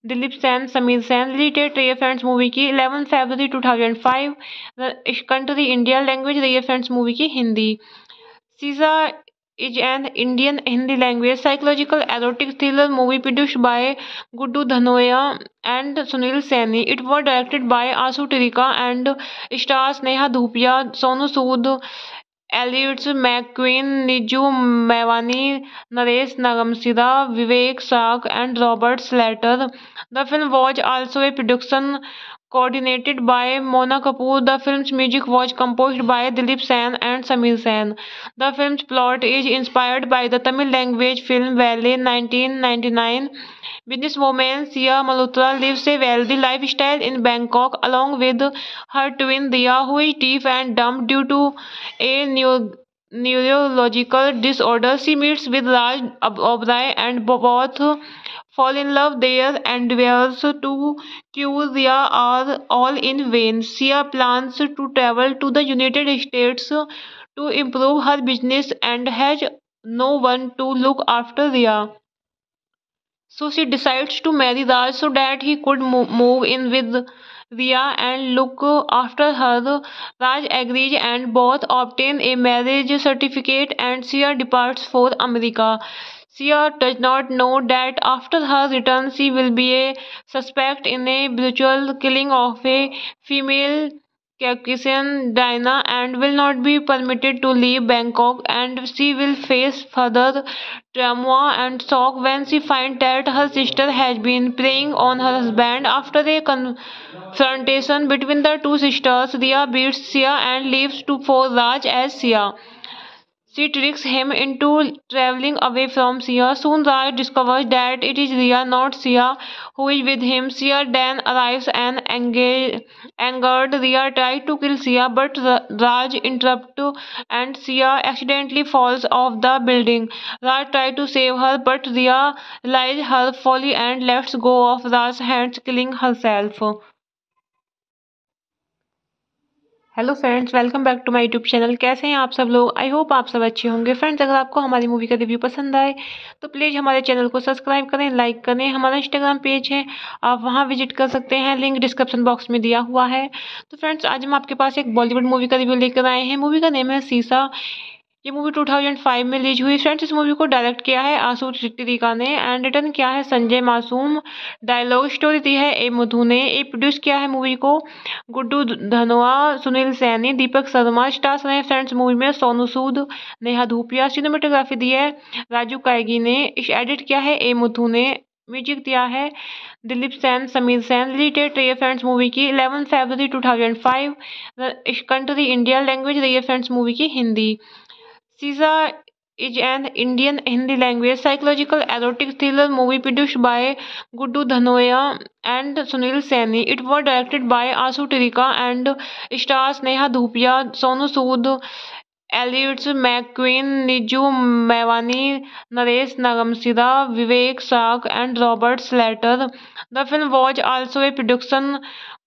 दिलीप सेन, समीर सेन। रिलेटेड रही है फ्रेंड्स मूवी की 11 फरवरी 2005। Country India. लैंग्वेज रही है फ्रेंड्स मूवी की Hindi. Sheesha is an Indian Hindi language psychological erotic thriller movie produced by Guddu Dhanoa and Sunil Saini. It was directed by Ashutosh Trikha and stars Neha Dhupia, Sonu Sood, Elliot MacQueen, Nidhi Mevani, Naresh Nagam Sida, Vivek Shah and Robert Slatter. The film was also a production coordinated by Mona Kapoor. The film's music was composed by Dilip Sen and Sameer Sen. The film's plot is inspired by the Tamil language film Vaali, 1999. Businesswoman Sia Malhotra lives a wealthy lifestyle in Bangkok along with her twin Ria, who is deaf and dumb due to a neurological disorder. She meets with Raj Oberoi and both fall in love. Their endeavors to cure Sia are all in vain. Sia plans to travel to the United States to improve her business and has no one to look after Sia. So she decides to marry Raj so that he could move in with Ria and look after her. Raj agrees and both obtain a marriage certificate and Sia departs for America. Sia does not know that after her return she will be a suspect in a brutal killing of a female Caucasian Diana and will not be permitted to leave Bangkok, and she will face further trauma and shock when she finds that her sister has been preying on her husband. After a confrontation between the two sisters, Ria beats Sia and leaves to for Raj as Sia. She tricks him into traveling away from Sia. Soon Raj discovers that it is Ria, not Sia, who is with him. Sia then arrives and angered Ria tries to kill Sia, but Raj interrupts and Sia accidentally falls off the building. Raj tries to save her, but Ria realizes her folly and lets go of Raj's hands, killing herself. Hello friends, welcome back to my YouTube channel. कैसे हैं आप सब लोग? I hope आप सब अच्छे होंगे। Friends, अगर आपको हमारी मूवी का रिव्यू पसंद आए तो प्लीज़ हमारे चैनल को सब्सक्राइब करें, लाइक करें। हमारा इंस्टाग्राम पेज है, आप वहां विजिट कर सकते हैं, लिंक डिस्क्रिप्शन बॉक्स में दिया हुआ है। तो फ्रेंड्स, आज हम आपके पास एक बॉलीवुड मूवी का रिव्यू लेकर आए हैं। मूवी का नेम है शीशा। ये मूवी 2005 में रिलीज हुई। फ्रेंड्स, इस मूवी को डायरेक्ट किया है आशुतोष त्रिखा ने एंड रिटर्न किया है संजय मासूम। डायलॉग स्टोरी दी है ए मधु ने। ये प्रोड्यूस किया है मूवी को गुड्डू धनोआ, सुनील सैनी, दीपक शर्मा। स्टार्स रहे फ्रेंड्स मूवी में सोनू सूद, नेहा धूपिया। सिनेमेटोग्राफी दी है राजू कायगी ने। एडिट किया है ए मधु ने। म्यूजिक दिया है दिलीप सेन, समीर सेन। रिलेटेड रही है फ्रेंड्स मूवी की 11 फरवरी 2005। Country India. लैंग्वेज रही है फ्रेंड्स मूवी की Hindi. Sheesha is an Indian Hindi language psychological erotic thriller movie produced by Guddu Dhanoa and Sunil Saini. It was directed by Ashutosh Trikha and stars Neha Dhupia, Sonu Sood, Elliot McQueen, Nidhi Mewani, Naresh Nagam Sida, Vivek Shah and Robert Slater. The film was also a production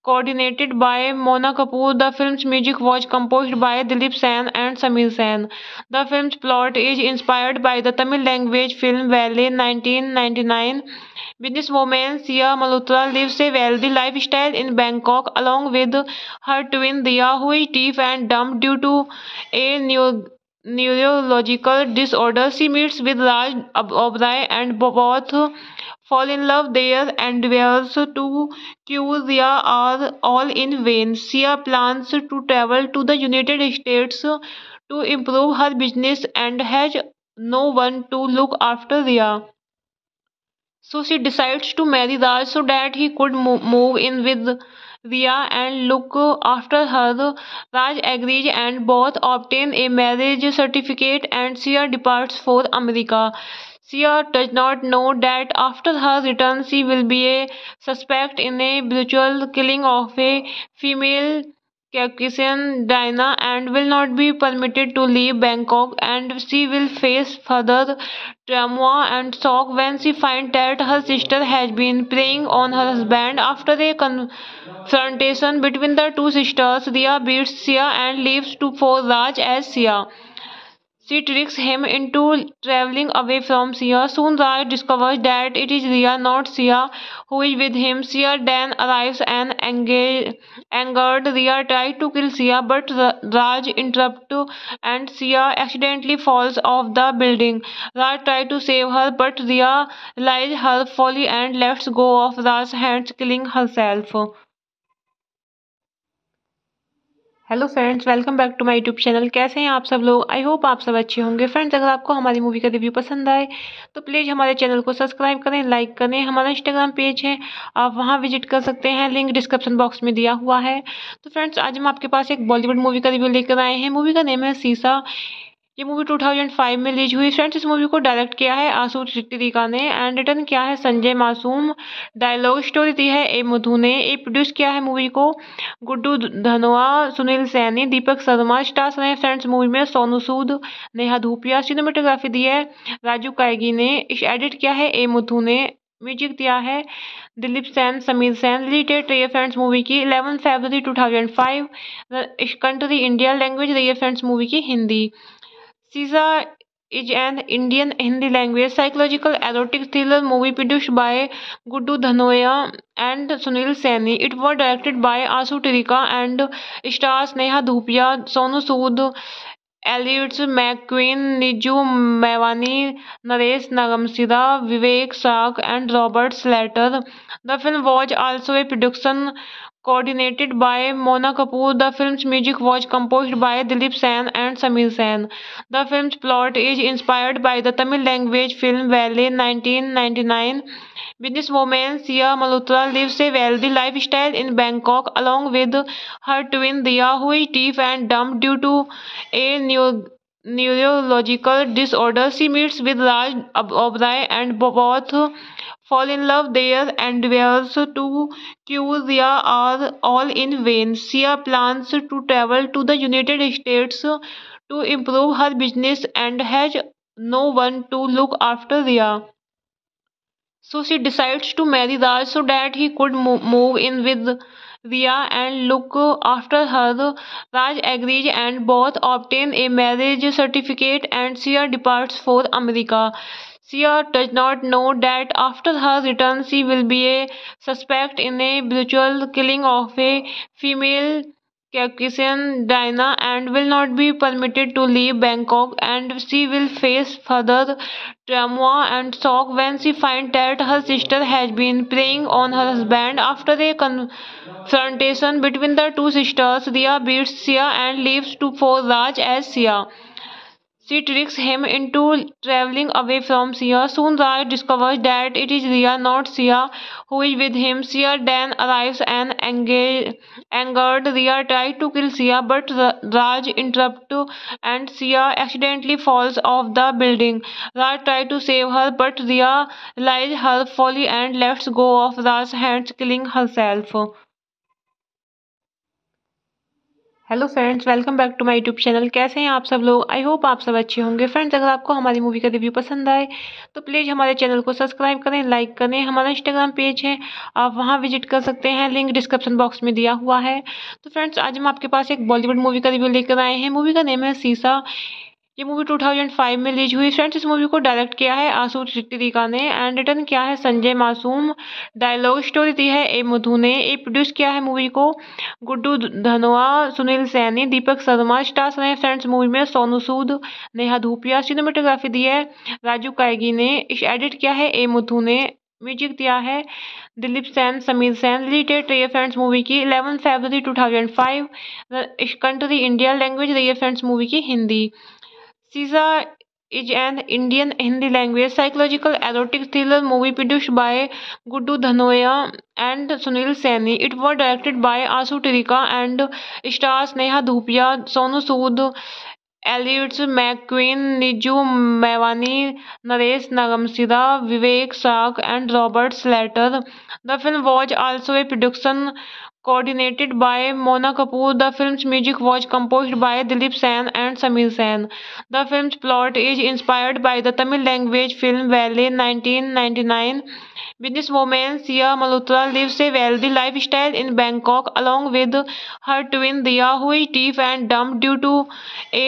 coordinated by Mona Kapoor. The film's music was composed by Dilip Sen and Sameer Sen. The film's plot is inspired by the Tamil language film Vaali, 1999. Businesswoman Sia Malhotra lives a wealthy lifestyle in Bangkok along with her twin Dia, who is deaf and dumb due to a neurological disorder. She meets with Raj Oberoi and both fall in love there, and efforts to cure Sia are all in vain. Sia plans to travel to the United States to improve her business and has no one to look after Sia. So she decides to marry Raj so that he could move in with Sia and look after her. Raj agrees and both obtain a marriage certificate, and Sia departs for America. Sia does not know that after her return she will be a suspect in a brutal killing of a female Caucasian Dinah and will not be permitted to leave Bangkok, and she will face further trauma and shock when she finds that her sister has been preying on her husband. After a confrontation between the two sisters, Sia beats Sia and leaves to for Raj as Sia. She tricks him into traveling away from Sia. Soon Raj discovers that it is Sia, not Sia, who is with him. Sia then arrives and angered Sia tries to kill Sia, but Raj interrupts and Sia accidentally falls off the building. Raj tries to save her, but Sia realizes her folly and lets go of Raj's hands, killing herself. Hello friends, welcome back to my YouTube channel. कैसे हैं आप सब लोग? I hope आप सब अच्छे होंगे. Friends, अगर आपको हमारी मूवी का रिव्यू पसंद आए तो प्लीज़ हमारे चैनल को सब्सक्राइब करें, लाइक करें. हमारा इंस्टाग्राम पेज है, आप वहां विजिट कर सकते हैं, लिंक डिस्क्रिप्शन बॉक्स में दिया हुआ है. तो फ्रेंड्स, आज हम आपके पास एक बॉलीवुड मूवी का रिव्यू लेकर आए हैं. मूवी का नेम है शीशा. ये मूवी 2005 में रिलीज हुई. फ्रेंड्स, इस मूवी को डायरेक्ट किया है आशुतोष त्रिखा ने एंड रिटर्न किया है संजय मासूम. डायलॉग स्टोरी दी है ए मधु ने. ए प्रोड्यूस किया है मूवी को गुड्डू धनोआ, सुनील सैनी, दीपक शर्मा. स्टार्स रहे फ्रेंड्स मूवी में सोनू सूद, नेहा धूपिया. सिनेमेटोग्राफी दी है राजू कायगी ने. एडिट किया है ए मधु ने. म्यूजिक दिया है दिलीप सेन, समीर सेन. रिलीटेड रही है फ्रेंड्स मूवी की 11 फरवरी 2005. कंट्री इंडिया, लैंग्वेज रही है फ्रेंड्स मूवी की Hindi. Sheesha is an Indian Hindi language psychological erotic thriller movie produced by Guddu Dhanoa and Sunil Saini. It was directed by Ashutosh Trikha and stars Neha Dhupia, Sonu Sood, Elliot MacQueen, Nidhi Mevani, Naresh Nagam Sida, Vivek Shah and Robert Slatter. The film was also a production coordinated by Mona Kapoor. The film's music was composed by Dilip Sen and Sameer Sen. The film's plot is inspired by the Tamil language film Vaali, 1999. Businesswoman Sia Malhotra lives a wealthy lifestyle in Bangkok along with her twin Dia, who is deaf and dumb due to a neurological disorder. She meets with Raj Oberoi and both fall in love there, and efforts to cure Sia are all in vain. Sia plans to travel to the United States to improve her business and has no one to look after Sia. So she decides to marry Raj so that he could move in with Sia and look after her. Raj agrees and both obtain a marriage certificate, and Sia departs for America. Sia does not know that after her return she will be a suspect in a brutal killing of a female Caucasian Dinah and will not be permitted to leave Bangkok, and she will face further trauma and shock when she finds that her sister has been preying on her husband. After a confrontation between the two sisters, Sia beats Sia and leaves to for Raj as Sia. She tricks him into traveling away from Sia. Soonrai discovers that it is Ria, not Sia, who is with him. Sia then arrives and angered Ria tries to kill Sia, but Raj interrupts and Sia accidentally falls off the building. Raj tries to save her, but Ria realizes her folly and lets go of Raj's hands, killing herself. Hello friends, welcome back to my YouTube channel. कैसे हैं आप सब लोग? I hope आप सब अच्छे होंगे। Friends, अगर आपको हमारी मूवी का रिव्यू पसंद आए तो प्लीज़ हमारे चैनल को सब्सक्राइब करें, लाइक करें। हमारा इंस्टाग्राम पेज है, आप वहां विजिट कर सकते हैं, लिंक डिस्क्रिप्शन बॉक्स में दिया हुआ है। तो फ्रेंड्स, आज हम आपके पास एक बॉलीवुड मूवी का रिव्यू लेकर आए हैं। मूवी का नेम है शीशा। ये मूवी 2005 में रिलीज हुई। फ्रेंड्स, इस मूवी को डायरेक्ट किया है आशुतोष त्रिखा ने एंड रिटर्न किया है संजय मासूम। डायलॉग स्टोरी दी है ए मधु ने। ए प्रोड्यूस किया है मूवी को गुड्डू धनोआ, सुनील सैनी, दीपक शर्मा। स्टार्स रहे फ्रेंड्स मूवी में सोनू सूद, नेहा धूपिया। सिनेमेटोग्राफी दी है राजू कायगी ने। एडिट किया है ए मधु ने। म्यूजिक दिया है दिलीप सेन, समीर सेन। रिलेटेड रही है फ्रेंड्स मूवी की 11 फरवरी 2005। Country India. लैंग्वेज रही है फ्रेंड्स मूवी की Hindi. Sheesha is an Indian Hindi language psychological erotic thriller movie produced by Guddu Dhanoa and Sunil Saini. It was directed by Ashutosh Trikha and stars Neha Dhupia, Sonu Sood, Elliot MacQueen, Nidhi Mevani, Naresh Nagam Sida, Vivek Shah and Robert Slatter. The film was also a production coordinated by Mona Kapoor. The film's music was composed by Dilip Sen and Sameer Sen. The film's plot is inspired by the Tamil language film Vaali, 1999. Businesswoman Sia Malhotra lives a wealthy lifestyle in Bangkok along with her twin Ria, who is deaf and dumb due to a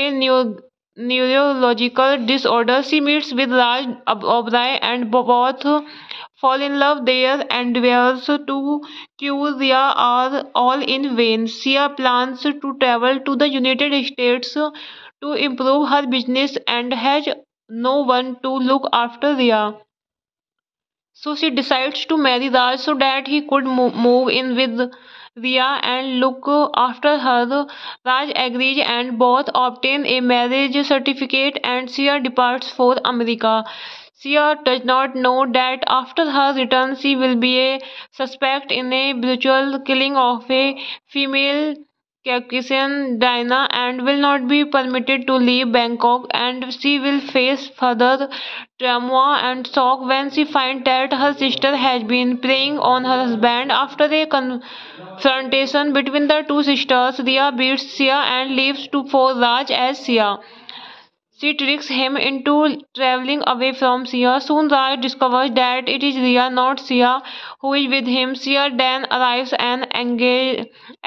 neurological disorder. She meets with Raj Oberoi and both fall in love. Their endeavors to cure Sia are all in vain. Sia plans to travel to the United States to improve her business and has no one to look after Sia. So she decides to marry Raj so that he could move in with Ria and look after her. Raj agrees and both obtain a marriage certificate and Sia departs for America. Sia does not know that after her return she will be a suspect in a brutal killing of a female Caucasian Dinah and will not be permitted to leave Bangkok, and she will face further trauma and shock when she finds that her sister has been preying on her husband. After a confrontation between the two sisters, Ria beats Sia and leaves to for Raj as Sia. She tricks him into traveling away from Sia. Soon Raj discovers that it is Ria, not Sia, who is with him. Sia then arrives and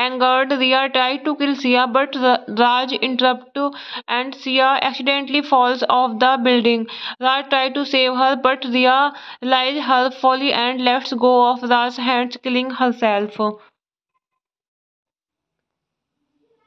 angered Ria tries to kill Sia, but Raj interrupts and Sia accidentally falls off the building. Raj tries to save her, but Ria realizes her folly and lets go of Raj's hands, killing herself.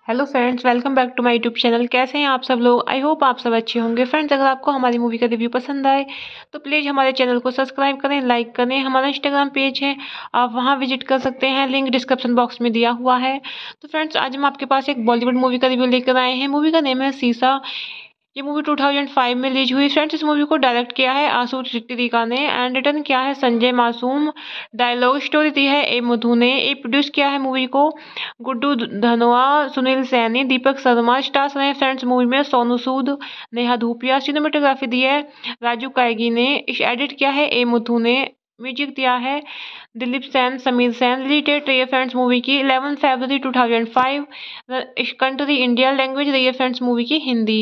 Hello friends, welcome back to my YouTube channel. कैसे हैं आप सब लोग? I hope आप सब अच्छे होंगे। Friends, अगर आपको हमारी मूवी का रिव्यू पसंद आए तो प्लीज़ हमारे चैनल को सब्सक्राइब करें, लाइक करें। हमारा इंस्टाग्राम पेज है, आप वहां विजिट कर सकते हैं, लिंक डिस्क्रिप्शन बॉक्स में दिया हुआ है। तो फ्रेंड्स, आज हम आपके पास एक बॉलीवुड मूवी का रिव्यू लेकर आए हैं। मूवी का नेम है शीशा। ये मूवी 2005 में रिलीज हुई। फ्रेंड्स, इस मूवी को डायरेक्ट किया है आशुतोष त्रिखा ने एंड रिटर्न किया है संजय मासूम। डायलॉग स्टोरी दी है ए मधु ने। ए प्रोड्यूस किया है मूवी को गुड्डू धनोआ, सुनील सैनी, दीपक शर्मा। स्टार्स रहे फ्रेंड्स मूवी में सोनू सूद, नेहा धूपिया। सिनेमेटोग्राफी दी है राजू कायगी ने। एडिट किया है ए मधु ने। म्यूजिक दिया है दिलीप सेन, समीर सेन। रिलेटेड रही है फ्रेंड्स मूवी की 11 फरवरी 2005। Country India. लैंग्वेज रही है फ्रेंड्स मूवी की Hindi.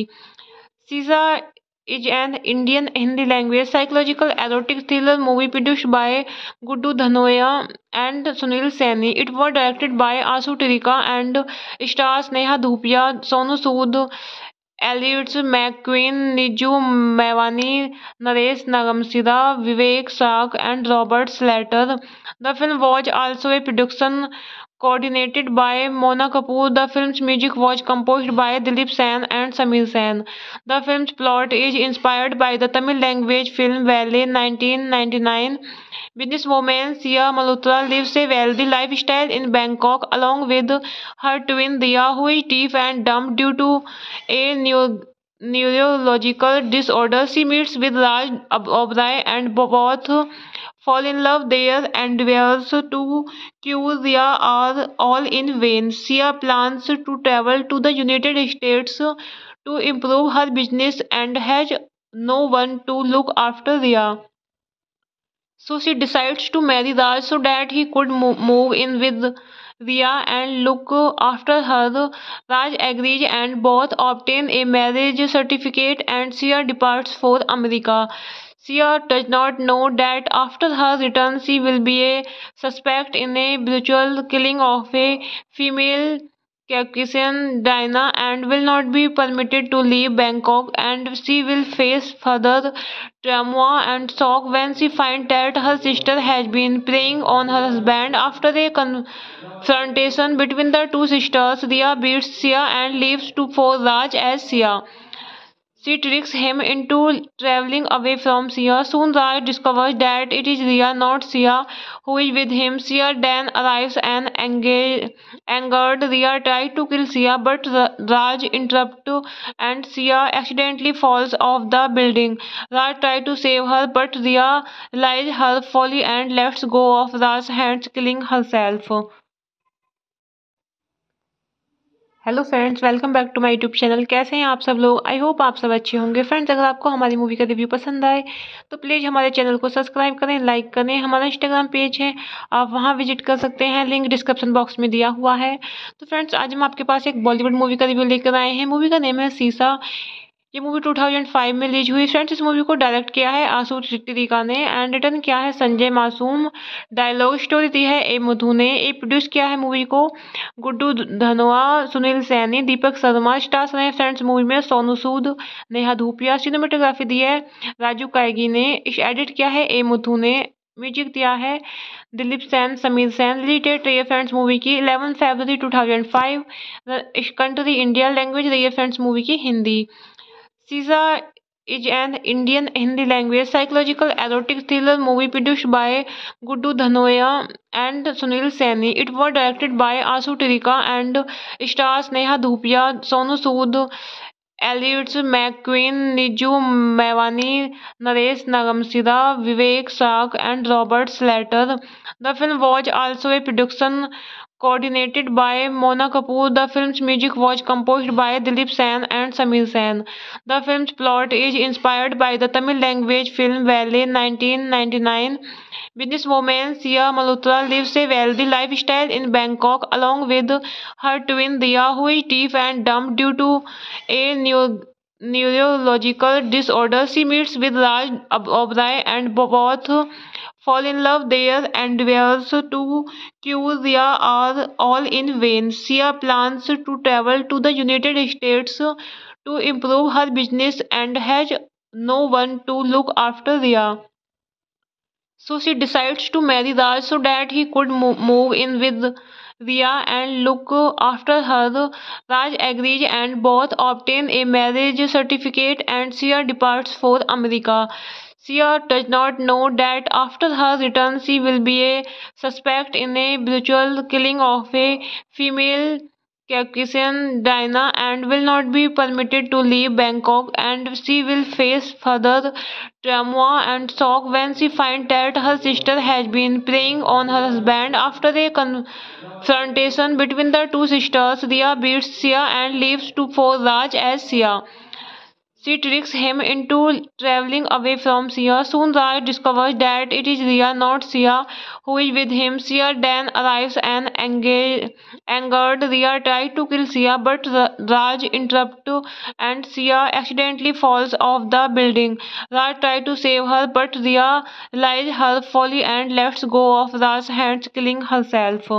Sheesha is an Indian Hindi language psychological erotic thriller movie produced by Guddu Dhanoa and Sunil Saini. It was directed by Ashutosh Trikha and stars Neha Dhupia, Sonu Sood, Elliot MacQueen, Nidhi Mevani, Naresh Nagam Sida, Vivek Shah and Robert Slatter. The film was also a production coordinated by Mona Kapoor. The film's music was composed by Dilip Sen and Sameer Sen. The film's plot is inspired by the Tamil language film Vaali, 1999. Businesswoman Sia Malhotra lives a wealthy lifestyle in Bangkok along with her twin Ria, who is deaf and dumb due to a neurological disorder. She meets with Raj Oberoi and both fall in love. Their endeavors to cure Sia are all in vain. Sia plans to travel to the United States to improve her business and has no one to look after Sia. So she decides to marry Raj so that he could move in with Sia and look after her. Raj agrees and both obtain a marriage certificate and Sia departs for America. Sia does not know that after her return she will be a suspect in a brutal killing of a female Caucasian Dinah and will not be permitted to leave Bangkok, and she will face further trauma and shock when she finds that her sister has been preying on her husband. After a confrontation between the two sisters, Sia beats Sia and leaves to for Raj as Sia. She tricks him into traveling away from Sia. Soon Raj discovers that it is Sia, not Sia, who is with him. Sia then arrives and angered Sia tries to kill Sia, but Raj interrupts and Sia accidentally falls off the building. Raj tries to save her, but Sia realizes her folly and lets go of Raj's hands, killing herself. Hello friends, welcome back to my YouTube channel. कैसे हैं आप सब लोग? I hope आप सब अच्छे होंगे। Friends, अगर आपको हमारी मूवी का रिव्यू पसंद आए तो प्लीज़ हमारे चैनल को सब्सक्राइब करें, लाइक करें। हमारा इंस्टाग्राम पेज है, आप वहां विजिट कर सकते हैं, लिंक डिस्क्रिप्शन बॉक्स में दिया हुआ है। तो फ्रेंड्स, आज हम आपके पास एक बॉलीवुड मूवी का रिव्यू लेकर आए हैं। मूवी का नेम है शीशा। ये मूवी 2005 में रिलीज हुई। फ्रेंड्स, इस मूवी को डायरेक्ट किया है आशुतोष त्रिखा ने एंड रिटर्न किया है संजय मासूम। डायलॉग स्टोरी दी है ए मधु ने। ये प्रोड्यूस किया है मूवी को गुड्डू धनोआ, सुनील सैनी, दीपक शर्मा। स्टार्स रहे फ्रेंड्स मूवी में सोनू सूद, नेहा धूपिया। सिनेमेटोग्राफी दी है राजू कायगी ने। एडिट किया है ए मधु ने। म्यूजिक दिया है दिलीप सेन, समीर सेन। रिलेटेड रही है फ्रेंड्स मूवी की 11 फरवरी 2005। Country India. लैंग्वेज रही है फ्रेंड्स मूवी की Hindi. Sheesha is an Indian Hindi language psychological erotic thriller movie produced by Guddu Dhanoa and Sunil Saini. It was directed by Ashutosh Trikha and stars Neha Dhupia, Sonu Sood, Elliot MacQueen, Nidhi Mevani, Naresh Nagam Sida, Vivek Shah and Robert Slatter. The film was also a production coordinated by Mona Kapoor. The film's music was composed by Dilip Sen and Sameer Sen. The film's plot is inspired by the Tamil language film Vaali, 1999. Businesswoman Sia Malhotra lives a wealthy lifestyle in Bangkok along with her twin Sia, who is deaf and dumb due to a neurological disorder. She meets with Raj Oberoi and both fall in love. Their endeavors to cure Sia are all in vain. Sia plans to travel to the United States to improve her business and has no one to look after Sia. So she decides to marry Raj so that he could move in with Sia and look after her. Raj agrees and both obtain a marriage certificate and Sia departs for America. Sia does not know that after her return she will be a suspect in a brutal killing of a female Caucasian Dinah and will not be permitted to leave Bangkok, and she will face further trauma and shock when she finds that her sister has been preying on her husband. After a confrontation between the two sisters, Sia beats Sia and leaves to for Raj as Sia. She tricks him into traveling away from Sia. Soon Raj discovers that it is Sia, not Sia, who is with him. Sia then arrives and angered Sia tries to kill Sia, but Raj interrupts and Sia accidentally falls off the building. Raj tries to save her, but Sia realizes her folly and lets go of Raj's hands, killing herself.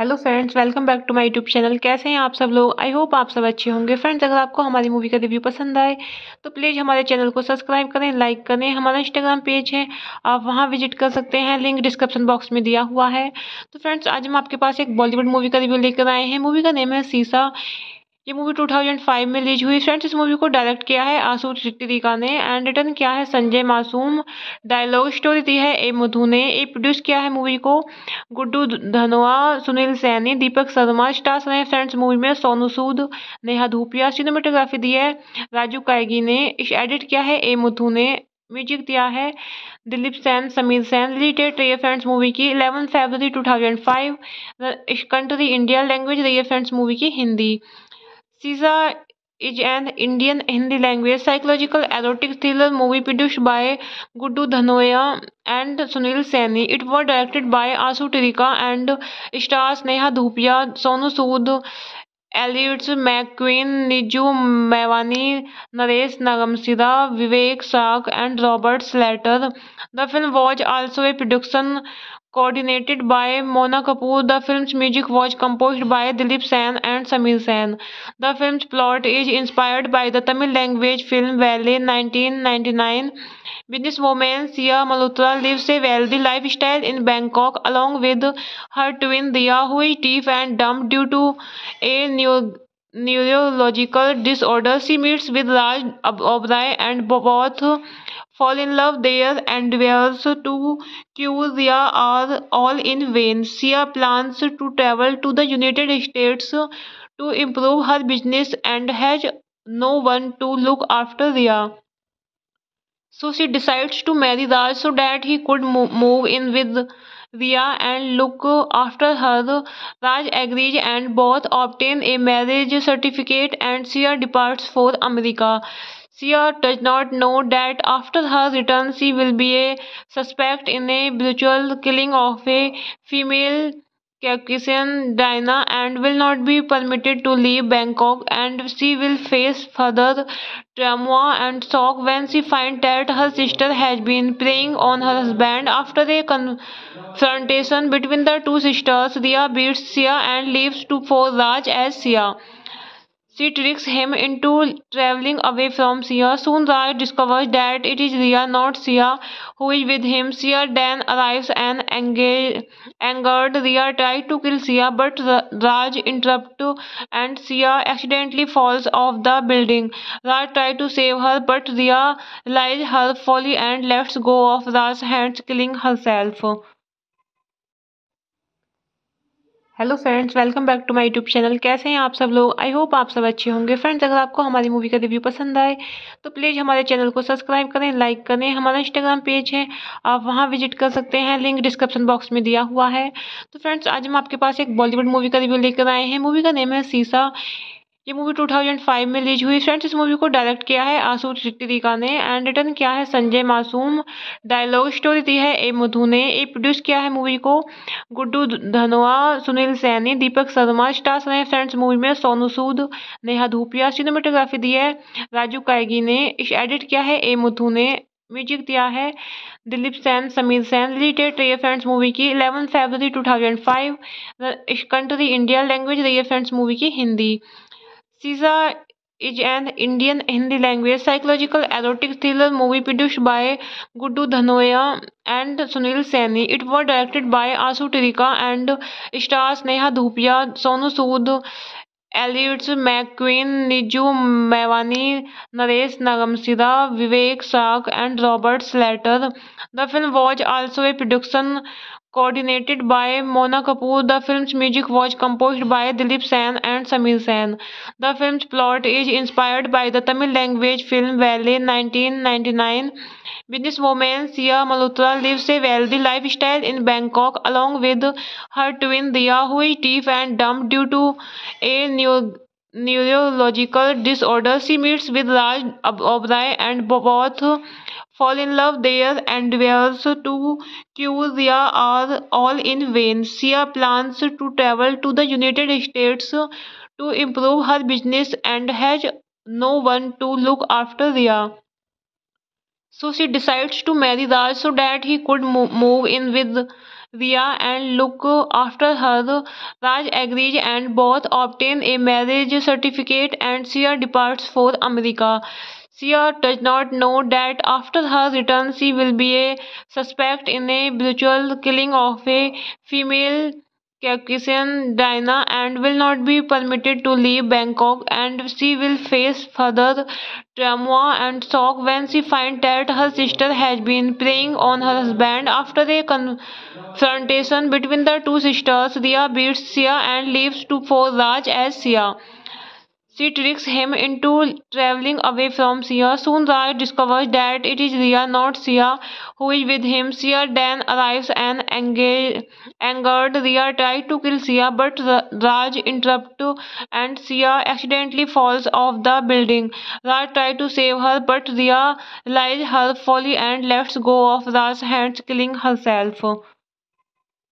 Hello friends, welcome back to my YouTube channel. कैसे हैं आप सब लोग? I hope आप सब अच्छे होंगे। Friends, अगर आपको हमारी मूवी का रिव्यू पसंद आए तो प्लीज़ हमारे चैनल को सब्सक्राइब करें, लाइक करें। हमारा इंस्टाग्राम पेज है, आप वहां विजिट कर सकते हैं, लिंक डिस्क्रिप्शन बॉक्स में दिया हुआ है। तो फ्रेंड्स, आज हम आपके पास एक बॉलीवुड मूवी का रिव्यू लेकर आए हैं। मूवी का नेम है शीशा। ये मूवी 2005 में रिलीज हुई। फ्रेंड्स, इस मूवी को डायरेक्ट किया है आशुतोष त्रिखा ने एंड रिटर्न किया है संजय मासूम, डायलॉग स्टोरी दी है ए मधु ने। ये प्रोड्यूस किया है मूवी को गुड्डू धनोआ, सुनील सैनी, दीपक शर्मा। स्टार्स रहे फ्रेंड्स मूवी में सोनू सूद, नेहा धूपिया। सिनेमेटोग्राफी दी है राजू कायगी ने। एडिट किया है ए मधु ने। म्यूजिक दिया है दिलीप सेन, समीर सेन। रिलेटेड रही है फ्रेंड्स मूवी की 11 फरवरी 2005। कंट्री इंडिया, लैंग्वेज रही है फ्रेंड्स मूवी की हिंदी। सीसा is an Indian Hindi language psychological erotic thriller movie produced by Guddu Dhanoa and Sunil Saini. It was directed by Ashutosh Trikha and stars Neha Dhupia, Sonu Sood, Elliot McQueen, Nidhi Mewani, Naresh Nagam Sida, Vivek Shah and Robert Slater. The film was also a production coordinated by Mona Kapoor. The film's music was composed by Dilip Sen and Sameer Sen. The film's plot is inspired by the Tamil language film Vaali, 1999. Businesswoman Sia Malhotra lives a wealthy lifestyle in Bangkok along with her twin Dia, who is deaf and dumb due to a neurological disorder. She meets with Raj Oberoi and both fall in love there, and efforts to cure Sia are all in vain. Sia plans to travel to the United States to improve her business and has no one to look after Sia. So she decides to marry Raj so that he could move in with Sia and look after her. Raj agrees and both obtain a marriage certificate, and Sia departs for America. Sia does not know that after her return she will be a suspect in a brutal killing of a female Caucasian, Diana, and will not be permitted to leave Bangkok, and she will face further trauma and shock when she finds that her sister has been preying on her husband. After a confrontation between the two sisters, Sia beats Sia and leaves to for Raj as Sia. She tricks him into traveling away from Sia. Soon Raj discovers that it is Sia, not Sia, who is with him. Sia then arrives and angered Sia tries to kill Sia, but Raj interrupts and Sia accidentally falls off the building. Raj tries to save her, but Sia realizes her folly and lets go of Raj's hands, killing herself. Hello friends, welcome back to my YouTube channel. कैसे हैं आप सब लोग? I hope आप सब अच्छे होंगे। Friends, अगर आपको हमारी मूवी का रिव्यू पसंद आए तो प्लीज़ हमारे चैनल को सब्सक्राइब करें, लाइक करें। हमारा इंस्टाग्राम पेज है, आप वहां विजिट कर सकते हैं, लिंक डिस्क्रिप्शन बॉक्स में दिया हुआ है। तो फ्रेंड्स, आज हम आपके पास एक बॉलीवुड मूवी का रिव्यू लेकर आए हैं। मूवी का नेम है शीशा। ये मूवी 2005 में रिलीज हुई। फ्रेंड्स, इस मूवी को डायरेक्ट किया है आशुतोष त्रिखा ने एंड रिटर्न किया है संजय मासूम, डायलॉग स्टोरी दी है ए मधु ने। ये प्रोड्यूस किया है मूवी को गुड्डू धनोआ, सुनील सैनी, दीपक शर्मा। स्टार्स रहे फ्रेंड्स मूवी में सोनू सूद, नेहा धूपिया। सिनेमेटोग्राफी दी है राजू कायगी ने। एडिट किया है ए मधु ने। म्यूजिक दिया है दिलीप सेन, समीर सेन। रिलेटेड रही है फ्रेंड्स मूवी की 11 फरवरी 2005। कंट्री इंडिया, लैंग्वेज रही है फ्रेंड्स मूवी की Hindi. Sheesha is an Indian Hindi language psychological erotic thriller movie produced by Guddu Dhanoa and Sunil Saini. It was directed by Ashutosh Trikha and stars Neha Dhupia, Sonu Sood, Elliot MacQueen, Nidhi Mevani, Naresh Nagam Sida, Vivek Shah and Robert Slatter. The film was also a production coordinated by Mona Kapoor. The film's music was composed by Dilip Sen and Sameer Sen. The film's plot is inspired by the Tamil language film Vaali, 1999. Businesswoman Sia Malhotra lives a wealthy lifestyle in Bangkok along with her twin Dia, who is deaf and dumb due to a neurological disorder. She meets with Raj Oberoi and both fall in love there, and efforts to cure Sia are all in vain. Sia plans to travel to the United States to improve her business and has no one to look after Sia. So she decides to marry Raj so that he could move in with Sia and look after her. Raj agrees and both obtain a marriage certificate, and Sia departs for America. Sia does not know that after her return she will be a suspect in a brutal killing of a female Caucasian Diana and will not be permitted to leave Bangkok, and she will face further trauma and shock when she finds that her sister has been preying on her husband. After a confrontation between the two sisters, Ria beats Sia and leaves to for Raj as Sia. She tricks him into traveling away from Sia. Soon Raj discovers that it is Ria, not Sia, who is with him. Sia then arrives and angered Ria tries to kill Sia, but Raj interrupts and Sia accidentally falls off the building. Raj tries to save her, but Ria realizes her folly and lets go of Raj's hands, killing herself.